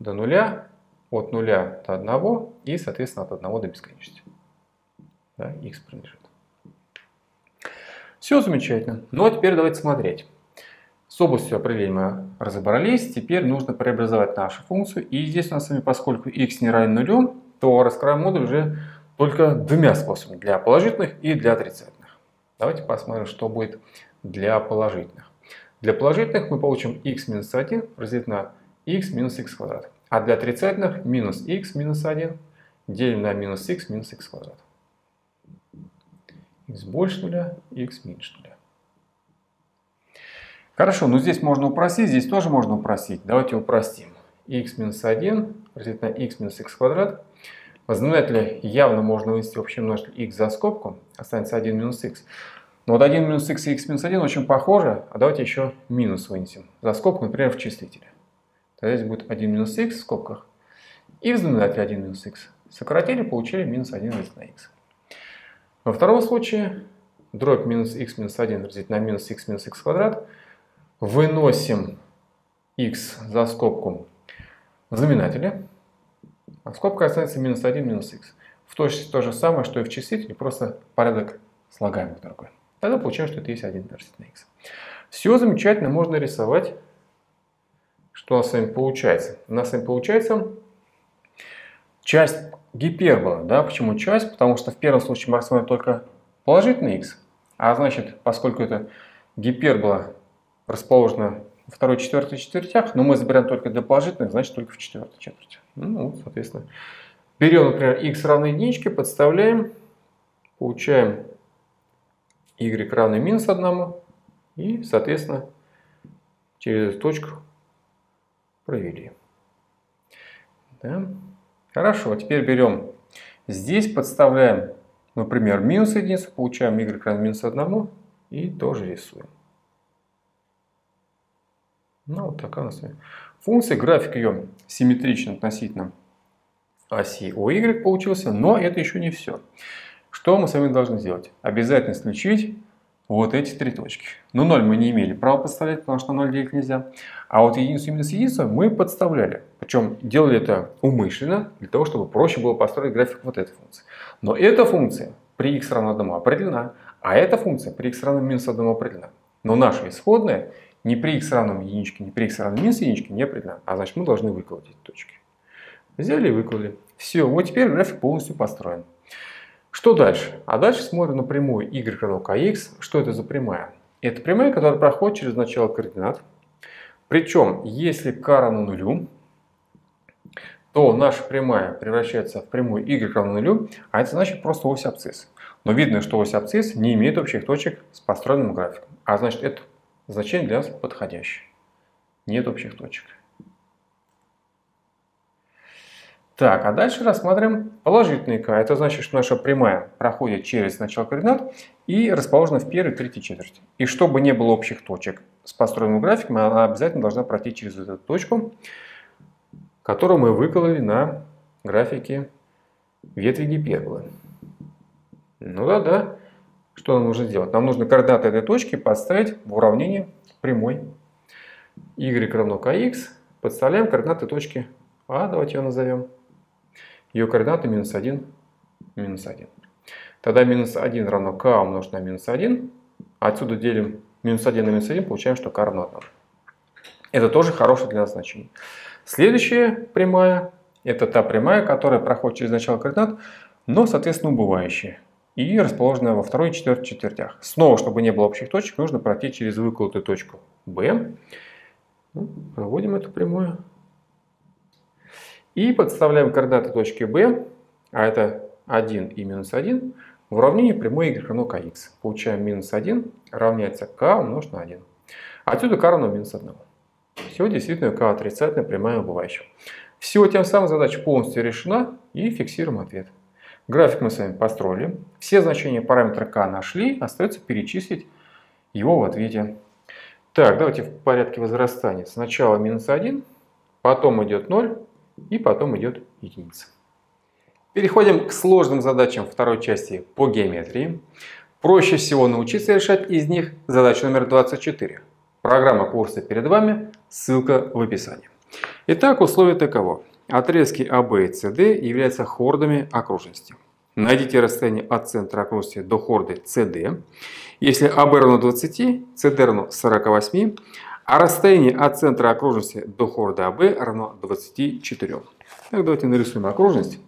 до нуля. От нуля до одного. И, соответственно, от одного до бесконечности. Да, x промежуток. Все замечательно. Ну а теперь давайте смотреть. С областью определения мы разобрались. Теперь нужно преобразовать нашу функцию. И здесь у нас с вами, поскольку x не равен нулю, то раскроем модуль уже только двумя способами. Для положительных и для отрицательных. Давайте посмотрим, что будет для положительных. Для положительных мы получим x минус один разделить на x минус x квадрат. А для отрицательных минус x минус один делим на минус x минус x квадрат. X больше нуля, x меньше нуля. Хорошо, но здесь можно упростить, здесь тоже можно упростить. Давайте упростим. X минус один разделить на x минус x квадрат. В знаменателе явно можно вынести общий множитель x за скобку. Останется один минус x. Но вот один минус x и x минус один очень похожи. А давайте еще минус вынесем за скобку, например, в числителе. Тогда здесь будет один минус x в скобках. И в знаменателе один минус x. Сократили, получили минус один разделить на x. Во втором случае дробь минус x минус один разделить на минус x минус x квадрат. Выносим x за скобку в знаменателе. А скобка останется минус один минус x. В точности то же самое, что и в числителе, просто порядок слагаемых другой. Тогда получаем, что это есть один разделить на x. Все замечательно, можно рисовать. Что у нас с вами получается? У нас с вами получается часть гипербола, да? Почему часть? Потому что в первом случае мы рассмотрим только положительный x, а значит, поскольку это гипербола расположена во второй, четвертой четвертях, но мы заберем только для положительных, значит только в четвертой четверти. Ну, вот, соответственно, берем, например, x равно единичке, подставляем, получаем y равно минус одному и, соответственно, через эту точку провели. Да? Хорошо, теперь берем, здесь подставляем, например, минус единицу, получаем y равно минус одному и тоже рисуем. Ну, вот такая у нас функция. График ее симметричен относительно оси ОY получился, но это еще не все. Что мы с вами должны сделать? Обязательно исключить вот эти три точки. Но ноль мы не имели права подставлять, потому что на ноль делить нельзя. А вот единицу и минус единицу мы подставляли. Причем делали это умышленно, для того, чтобы проще было построить график вот этой функции. Но эта функция при х равно одному определена, а эта функция при х равно минус одному определена. Но наша исходная ни при х равном единичке, ни при х равном минус единичке не определена. А значит, мы должны выкладывать эти точки. Взяли и выкладывали. Все, вот теперь график полностью построен. Что дальше? А дальше смотрим на прямую y равно kx. Что это за прямая? Это прямая, которая проходит через начало координат. Причем, если k равно нулю, то наша прямая превращается в прямую y равно нулю, а это значит просто ось абсцисс. Но видно, что ось абсцисс не имеет общих точек с построенным графиком. А значит, это значение для нас подходящее. Нет общих точек. Так, а дальше рассмотрим положительный k. Это значит, что наша прямая проходит через начало координат и расположена в первой и третьей четверти. И чтобы не было общих точек с построенным графиком, она обязательно должна пройти через эту точку, которую мы выкладывали на графике ветви гиперболы. Ну да, да. Что нам нужно сделать? Нам нужно координаты этой точки подставить в уравнение прямой y равно kx. Подставляем координаты точки А, давайте ее назовем. Ее координаты минус один, минус один. Тогда минус один равно k умножить на минус один. Отсюда делим минус один на минус один, получаем, что k равно одному. Это тоже хорошее для нас значение. Следующая прямая, это та прямая, которая проходит через начало координат, но, соответственно, убывающая. И расположена во второй и четвертой четвертях. Снова, чтобы не было общих точек, нужно пройти через выколотую точку B. Проводим эту прямую. И подставляем координаты точки B, а это один и минус один, в уравнении прямой y равно kx. Получаем минус один равняется k умножить на один. Отсюда k равно минус один. Все, действительно, k отрицательная прямая убывающая. Все, тем самым задача полностью решена, и фиксируем ответ. График мы с вами построили. Все значения параметра k нашли, остается перечислить его в ответе. Так, давайте в порядке возрастания. Сначала минус один, потом идет ноль. И потом идет единица. Переходим к сложным задачам второй части по геометрии. Проще всего научиться решать из них задачу номер двадцать четыре. Программа курса перед вами, ссылка в описании. Итак, условие таково. Отрезки АВ и СД являются хордами окружности. Найдите расстояние от центра окружности до хорды СД. Если АВ равно двадцати, СД равно сорока восьми, а расстояние от центра окружности до хорда АВ равно двадцати четырем. Так, давайте нарисуем окружность.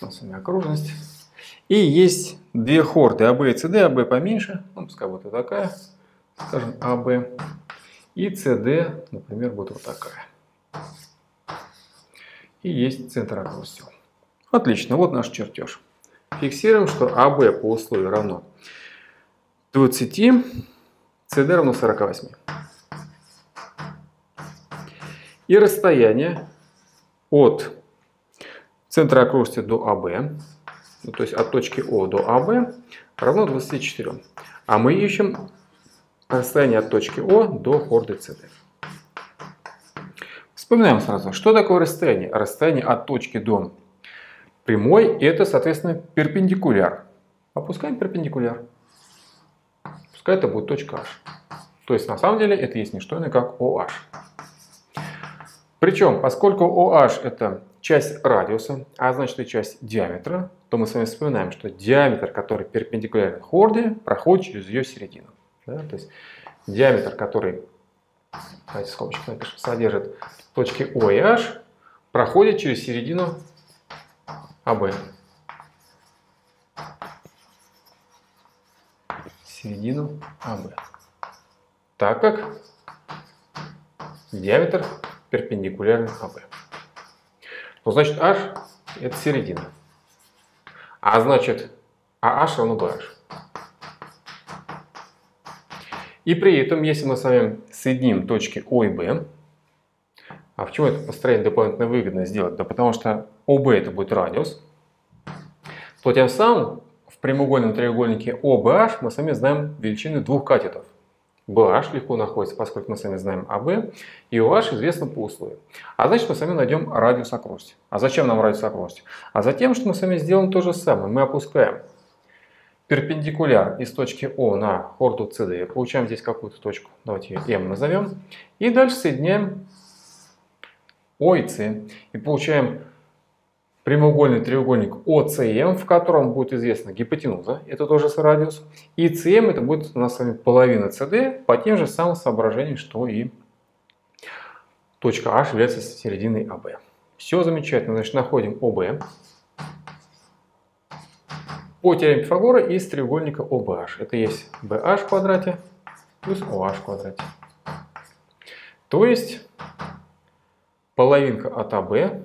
У нас с вами окружность. И есть две хорды АВ и СД. АВ поменьше, ну, пускай вот такая, скажем, АВ. И СД, например, вот вот такая. И есть центр окружности. Отлично, вот наш чертеж. Фиксируем, что АВ по условию равно двадцати. СД равно сорока восьми. И расстояние от центра окружности до АВ, ну, то есть от точки О до АВ, равно двадцати четырем. А мы ищем расстояние от точки О до хорды СД. Вспоминаем сразу, что такое расстояние. Расстояние от точки до прямой, это, соответственно, перпендикуляр. Опускаем перпендикуляр. Пускай это будет точка H. То есть, на самом деле, это есть не что иное, как OH. Причем, поскольку OH это часть радиуса, а значит и часть диаметра, то мы с вами вспоминаем, что диаметр, который перпендикулярен хорде, проходит через ее середину. Да? То есть, диаметр, который, давайте скобочки напишем, содержит точки O и H, проходит через середину АВ. Середину АВ, так как диаметр перпендикулярен АВ. Ну, значит, H это середина, а значит, АH равно BH. И при этом, если мы с вами соединим точки О и Б, а почему это построение дополнительно выгодно сделать? Да потому что ОБ это будет радиус, то тем самым в прямоугольном треугольнике о бэ аш мы с вами знаем величины двух катетов. бэ аш легко находится, поскольку мы с вами знаем а бэ, и о аш известно по условию. А значит, мы с вами найдем радиус окружности. А зачем нам радиус окружности? А затем, что мы с вами сделаем то же самое. Мы опускаем перпендикуляр из точки О на хорду цэ дэ, получаем здесь какую-то точку, давайте ее М назовем, и дальше соединяем О и С, и получаем прямоугольный треугольник о цэ эм, в котором будет известна гипотенуза, это тоже радиус, и цэ эм это будет у нас с вами половина цэ дэ, по тем же самым соображениям, что и точка H является серединой а бэ. Все замечательно, значит, находим о бэ по теореме Пифагора из треугольника о бэ аш. Это есть бэ аш в квадрате плюс о аш в квадрате. То есть половинка от а бэ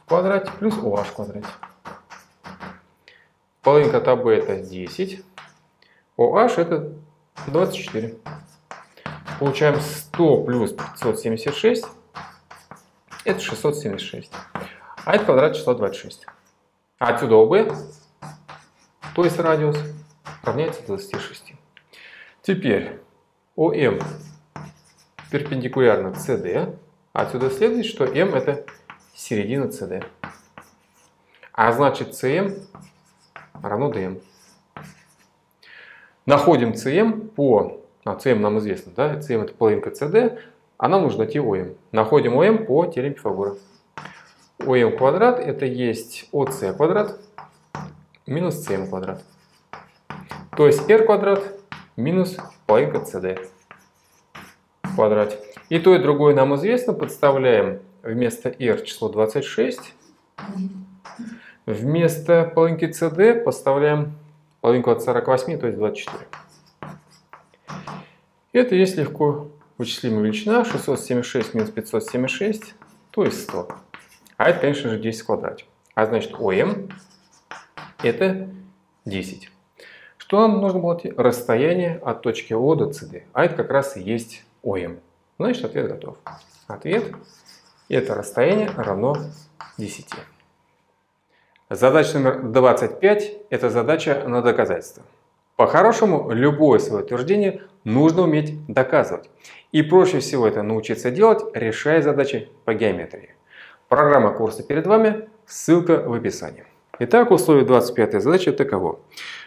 в квадрате плюс о аш в квадрате. Половинка от а бэ это десять, о аш это двадцать четыре. Получаем сто плюс пятьсот семьдесят шесть, это шестьсот семьдесят шесть. А это квадрат числа двадцать шесть. А отсюда ОБ, то есть радиус, равняется двадцати шести. Теперь ОМ перпендикулярно цэ дэ. Отсюда следует, что М это середина цэ дэ. А значит цэ эм равно дэ эм. Находим цэ эм по... А, цэ эм нам известно, да? цэ эм это половинка цэ дэ, а нам нужно найти ОМ. Находим ОМ по теореме Пифагора. ОМ квадрат это есть о цэ квадрат минус цэ эм квадрат. То есть R квадрат минус половинка цэ дэ в квадрате. И то, и другое нам известно. Подставляем вместо R число двадцать шесть. Вместо половинки цэ дэ поставляем половинку от сорока восьми, то есть двадцать четыре. Это есть легко вычислимая величина шестьсот семьдесят шесть минус пятьсот семьдесят шесть, то есть сто. А это, конечно же, десять в квадрате. А значит, ОМ это десять. Что нам нужно было найти? Расстояние от точки О до цэ дэ. А это как раз и есть ОМ. Значит, ответ готов. Ответ это расстояние равно десяти. Задача номер двадцать пять – это задача на доказательство. По-хорошему, любое свое утверждение нужно уметь доказывать. И проще всего это научиться делать, решая задачи по геометрии. Программа курса перед вами, ссылка в описании. Итак, условие двадцать пятой задачи таково.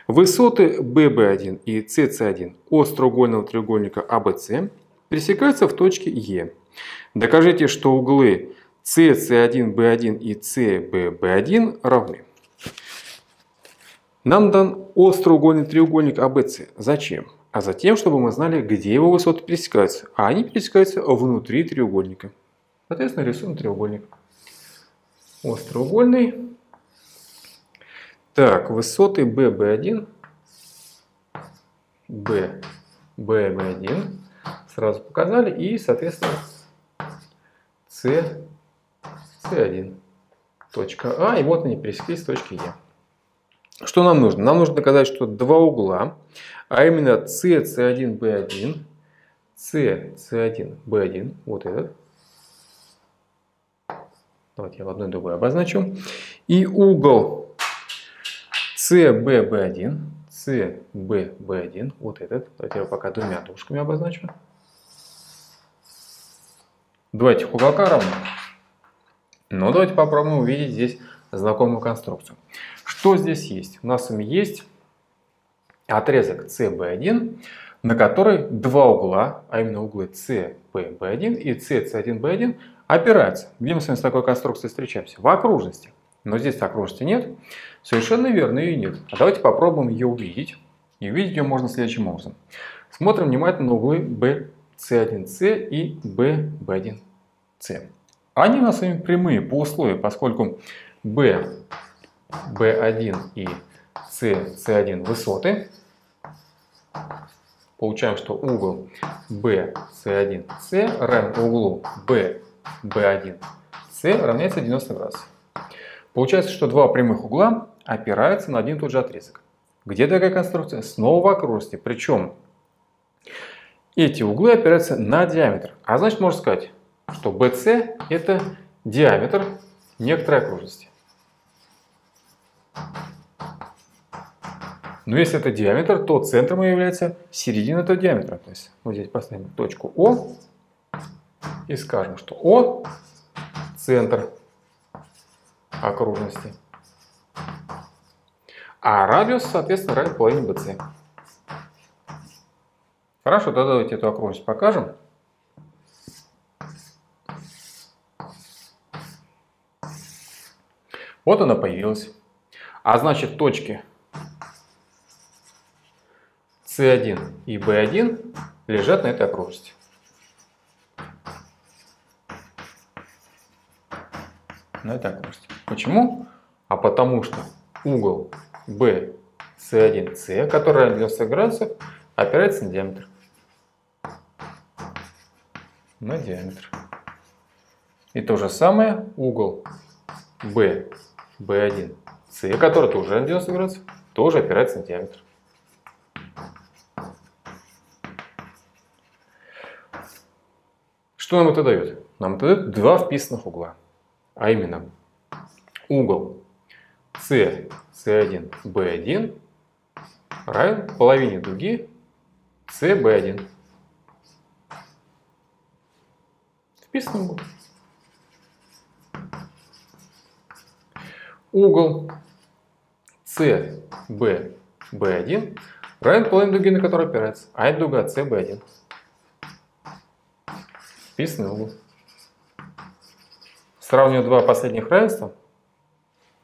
Высоты бэ бэ один и цэ цэ один остроугольного треугольника а бэ цэ пересекаются в точке Е. Докажите, что углы цэ цэ один бэ один и цэ бэ бэ один равны. Нам дан остроугольный треугольник а бэ цэ. Зачем? А затем, чтобы мы знали, где его высоты пересекаются. А они пересекаются внутри треугольника. Соответственно, рисуем треугольник. Остроугольный. Так, высоты бэ бэ один, B, бэ бэ один сразу показали и, соответственно, C, цэ один. Точка А, и вот они пересеклись с точки Е. Что нам нужно? Нам нужно доказать, что два угла, а именно цэ цэ один бэ один, цэ цэ один бэ один, вот этот. Давайте я в одной дугой обозначу. И угол цэ бэ бэ один, цэ бэ бэ один, вот этот. Давайте я его пока двумя дужками обозначу. Два этих уголка равны. Но давайте попробуем увидеть здесь знакомую конструкцию. Что здесь есть? У нас с вами есть отрезок цэ бэ один, на который два угла, а именно углы цэ бэ бэ один и цэ цэ один бэ один, опирается. Где мы с вами с такой конструкцией встречаемся? В окружности. Но здесь окружности нет. Совершенно верно, ее нет. А давайте попробуем ее увидеть. И увидеть ее можно следующим образом. Смотрим внимательно на углы бэ цэ один цэ и бэ бэ один цэ. Они у нас с вами прямые по условию, поскольку бэ бэ один и цэ цэ один высоты. Получаем, что угол бэ цэ один цэ равен углу бэ. бэ один цэ равняется девяноста градусов. Получается, что два прямых угла опираются на один и тот же отрезок. Где такая конструкция? Снова в окружности. Причем эти углы опираются на диаметр. А значит, можно сказать, что бэ цэ это диаметр некоторой окружности. Но если это диаметр, то центром является середина этого диаметра. То есть мы здесь поставим точку О и скажем, что О – центр окружности. А радиус, соответственно, равен половине БЦ. Хорошо, тогда давайте эту окружность покажем. Вот она появилась. А значит, точки С1 и В1 лежат на этой окружности. На этой окружности. Почему? А потому что угол БС1С, который равен девяноста градусов, опирается на диаметр. На диаметр. И то же самое угол Б. бэ один цэ, который тоже на девяносто градусов, тоже опирается на диаметр. Что нам это дает? Нам это дает два вписанных угла. А именно, угол С С1Б1 равен половине дуги С Б один. Вписанный угол. Угол С Б Б один равен половине дуги, на которой опирается, а это дуга С Б один. Вписанный угол. Сравнивая два последних равенства,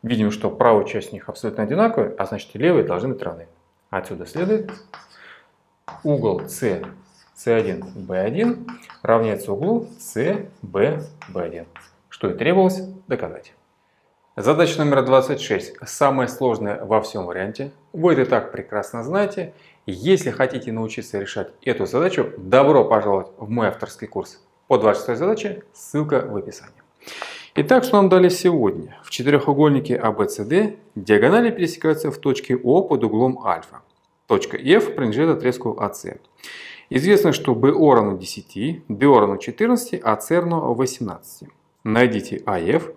видим, что правая часть у них абсолютно одинаковая, а значит и левые должны быть равны. Отсюда следует, угол С С1Б1 равняется углу С Б Б один, что и требовалось доказать. Задача номер двадцать шесть. Самая сложная во всем варианте. Вы это и так прекрасно знаете. Если хотите научиться решать эту задачу, добро пожаловать в мой авторский курс по двадцать шестой задаче. Ссылка в описании. Итак, что нам дали сегодня? В четырехугольнике А Б С Д диагонали пересекаются в точке О под углом альфа. Точка F принадлежит отрезку А С. Известно, что БО равно десяти, ДО равно четырнадцати, АС равно восемнадцати. Найдите А Ф.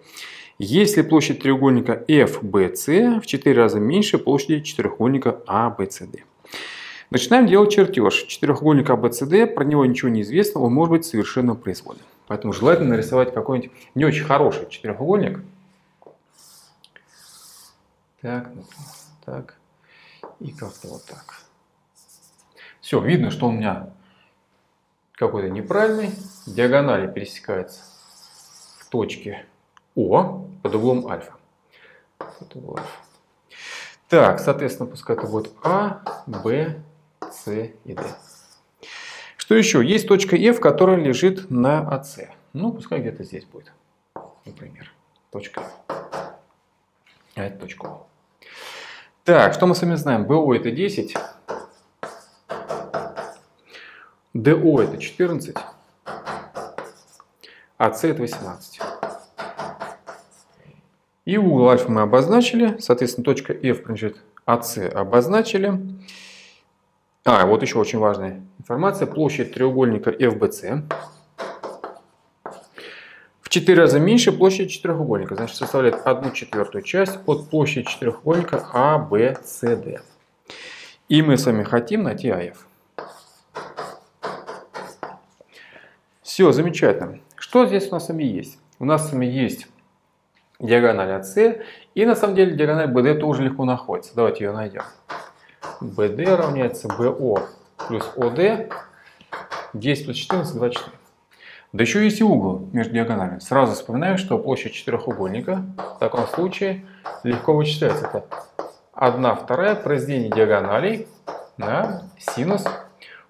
Если площадь треугольника F B C в четыре раза меньше площади четырехугольника А Б С Д. Начинаем делать чертеж. Четырехугольник А Б С Д, про него ничего не известно, он может быть совершенно произвольным. Поэтому желательно нарисовать какой-нибудь не очень хороший четырехугольник. Так, так и как-то вот так. Все, видно, что у меня какой-то неправильный. Диагонали пересекаются в точке О под углом альфа. Так, соответственно, пускай это будет А, Б, С и Д. Что еще? Есть точка F, которая лежит на АС. Ну, пускай где-то здесь будет. Например, точка F. А это точка О. Так, что мы с вами знаем? БО это десять. ДО это четырнадцать. АС это восемнадцать. И угол альфа мы обозначили, соответственно, точка F принадлежит АС обозначили. А, вот еще очень важная информация. Площадь треугольника F B C в четыре раза меньше площади четырехугольника, значит, составляет одну четвертую часть от площади четырехугольника А Б С Д. И мы с вами хотим найти А Ф. Все, замечательно. Что здесь у нас с вами есть? У нас с вами есть диагональ АС, и на самом деле диагональ БД тоже легко находится. Давайте ее найдем. БД равняется БО плюс ОД, десять плюс четырнадцать, двадцать четыре. Да еще есть и угол между диагоналями. Сразу вспоминаю, что площадь четырехугольника в таком случае легко вычисляется. Это одна вторая произведение диагоналей на синус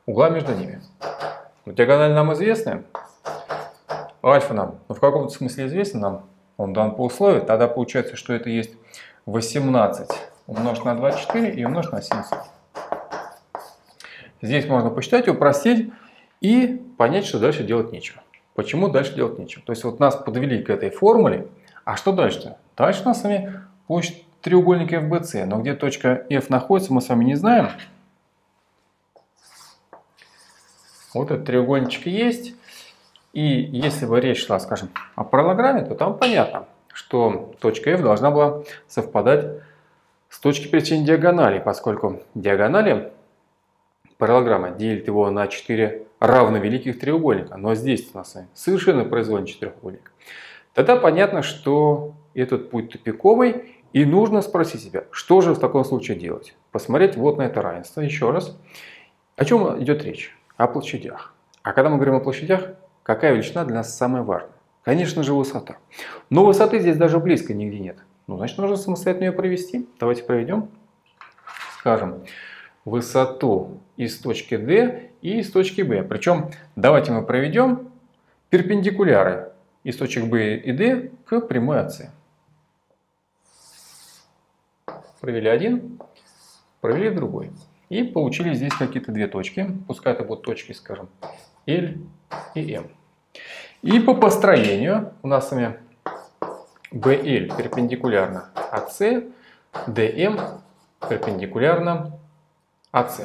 угла между ними. Диагональ нам известны, альфа нам, ну, в каком-то смысле известна нам. Он дан по условию, тогда получается, что это есть восемнадцать умножить на двадцать четыре и умножить на семьдесят. Здесь можно посчитать, упростить и понять, что дальше делать нечего. Почему дальше делать нечего? То есть вот нас подвели к этой формуле, а что дальше-то? Дальше у нас с вами площадь треугольника F B C, но где точка F находится, мы с вами не знаем. Вот этот треугольничек есть. И если бы речь шла, скажем, о параллограмме, то там понятно, что точка F должна была совпадать с точки пересечения диагонали, поскольку диагонали параллелограмма делит его на четыре равновеликих треугольника, но здесь у нас совершенно произвольный четырехугольник. Тогда понятно, что этот путь тупиковый, и нужно спросить себя, что же в таком случае делать? Посмотреть вот на это равенство еще раз. О чем идет речь? О площадях. А когда мы говорим о площадях, какая величина для нас самая важная? Конечно же, высота. Но высоты здесь даже близко нигде нет. Ну, значит, нужно самостоятельно ее провести. Давайте проведем. Скажем, высоту из точки D и из точки B. Причем давайте мы проведем перпендикуляры из точек B и D к прямой АС. Провели один, провели другой. И получили здесь какие-то две точки. Пускай это будут точки, скажем, L и M. И по построению у нас с вами би эл перпендикулярно эй си, ди эм перпендикулярно эй си.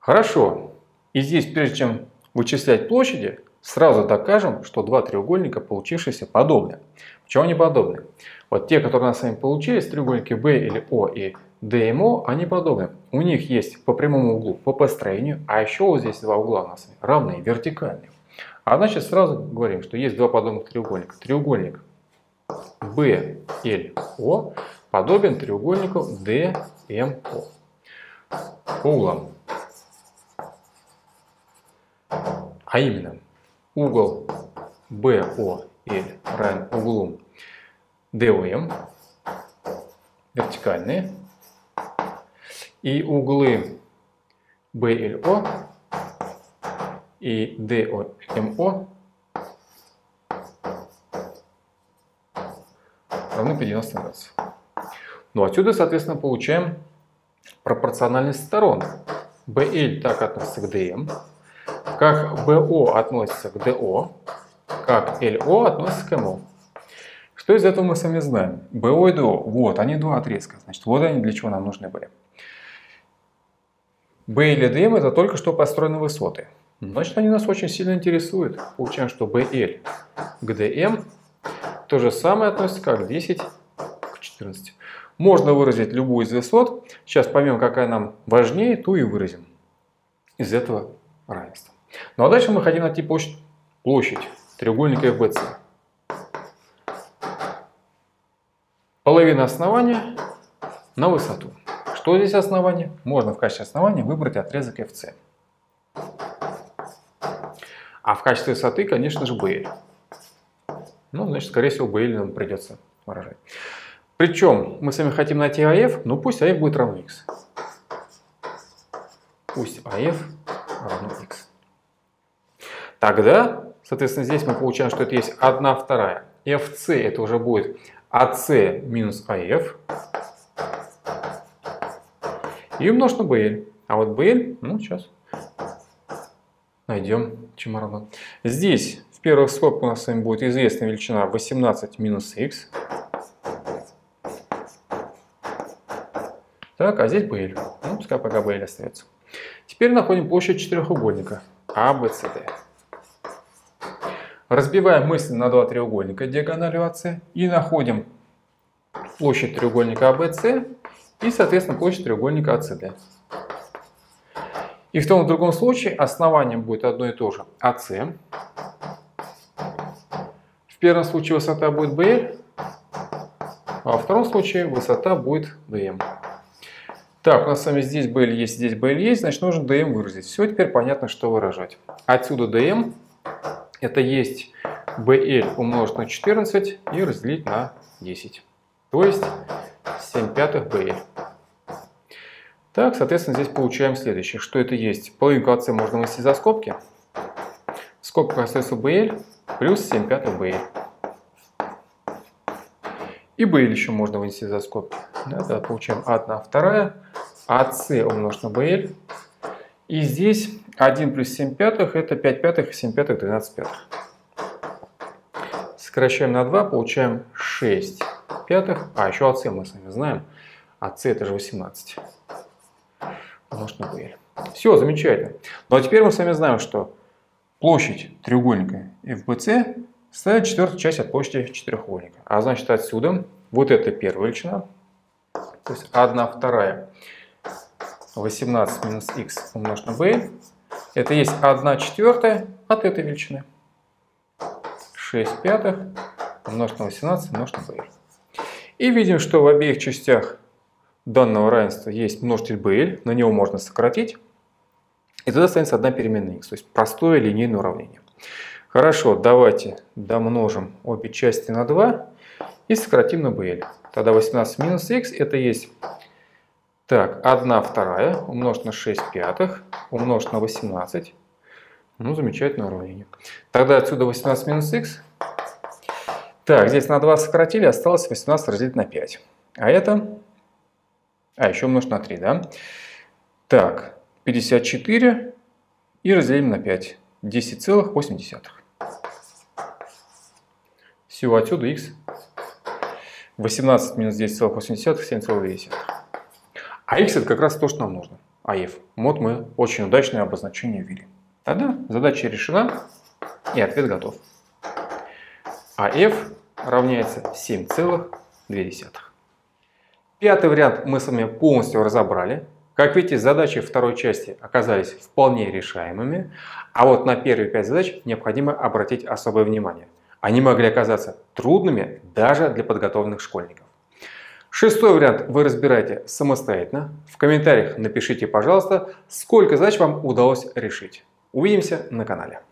Хорошо. И здесь, прежде чем вычислять площади, сразу докажем, что два треугольника, получившиеся, подобны. Почему они подобны? Вот те, которые у нас с вами получились, треугольники би эл о и ди эм о, они подобны. У них есть по прямому углу, по построению, а еще вот здесь два угла у нас равные, вертикальные. А значит, сразу говорим, что есть два подобных треугольника. Треугольник би эл о подобен треугольнику ди эм о. По углам. А именно, угол би о эл равен углу ди о эм, вертикальные, и углы би эл о и ди о эм о равны девяноста градусов. Ну, отсюда, соответственно, получаем пропорциональность сторон. би эл так относится к ди эм, как би о относится к ди о, как эл о относится к эм о. Что из этого мы сами знаем? би о и ди о. Вот они два отрезка. Значит, вот они для чего нам нужны были. би эл и ди эм это только что построены высоты. Значит, они нас очень сильно интересуют. Получаем, что би эл к ди эм то же самое относится как десять к четырнадцати. Можно выразить любую из высот. Сейчас поймем, какая нам важнее, ту и выразим из этого равенства. Ну а дальше мы хотим найти площадь, площадь треугольника эф би си. Половина основания на высоту. Что здесь основание? Можно в качестве основания выбрать отрезок эф си. А в качестве высоты, конечно же, би эл. Ну, значит, скорее всего, би эл нам придется выражать. Причем мы с вами хотим найти эй эф, но пусть эй эф будет равно x. Пусть эй эф равно x. Тогда, соответственно, здесь мы получаем, что это есть одна вторая. эф си это уже будет эй си минус эй эф и умножить на би эл. А вот би эл, ну сейчас найдем, чему равно. Здесь в первых скобках у нас с вами будет известная величина восемнадцать минус x. Так, а здесь би эл. Ну, пускай пока би эл остается. Теперь находим площадь четырехугольника эй би си ди. Разбиваем мысль на два треугольника диагональю эй си и находим площадь треугольника эй би си и, соответственно, площадь треугольника эй си ди. И в том и в другом случае основанием будет одно и то же эй си. В первом случае высота будет би эл, а во втором случае высота будет ди эм. Так, у нас с вами здесь би эл есть, здесь би эл есть, значит, нужно ди эм выразить. Все, теперь понятно, что выражать. Отсюда ди эм. Это есть би эл умножить на четырнадцать и разделить на десять. То есть семь пятых би эл. Так, соответственно, здесь получаем следующее. Что это есть? Половинку эй си можно вынести за скобки. В скобках остается би эл плюс семь пятых би эл. И би эл еще можно вынести за скобки. Да, тогда получаем одна вторая. эй си умножить на би эл. И здесь один плюс семь пятых, это пять пятых, семь пятых, двенадцать пятых. Сокращаем на два, получаем шесть пятых. А, еще эй си мы с вами знаем. эй си это же восемнадцать. Может, на би эл. Все, замечательно. Ну а теперь мы с вами знаем, что площадь треугольника эф би си составляет четвертую часть от площади четырехугольника. А значит, отсюда Вот это первая величина. То есть одна вторая. восемнадцать минус х умножить на b. Это есть одна четвертая от этой величины. шесть пятых умножить на восемнадцать умножить на b. И видим, что в обеих частях данного равенства есть множитель bl. На него можно сократить. И тогда останется одна переменная x. То есть простое линейное уравнение. Хорошо, давайте домножим обе части на два и сократим на bl. Тогда восемнадцать минус х это есть... Так, одна вторая умножить на шесть пятых умножить на восемнадцать. Ну, замечательное уравнение. Тогда отсюда восемнадцать минус х. Так, здесь на два сократили, осталось восемнадцать разделить на пять. А это... А, еще умножить на три, да? Так, пятьдесят четыре и разделим на пять. десять целых восемь десятых. Всего отсюда х. восемнадцать минус десять целых восемь десятых, семь целых две десятых. А х это как раз то, что нам нужно. АФ. Вот мы очень удачное обозначение ввели. Тогда задача решена и ответ готов. АФ равняется семь целых две десятых. Пятый вариант мы с вами полностью разобрали. Как видите, задачи второй части оказались вполне решаемыми, а вот на первые пять задач необходимо обратить особое внимание. Они могли оказаться трудными даже для подготовленных школьников. Шестой вариант вы разбираете самостоятельно. В комментариях напишите, пожалуйста, сколько задач вам удалось решить. Увидимся на канале.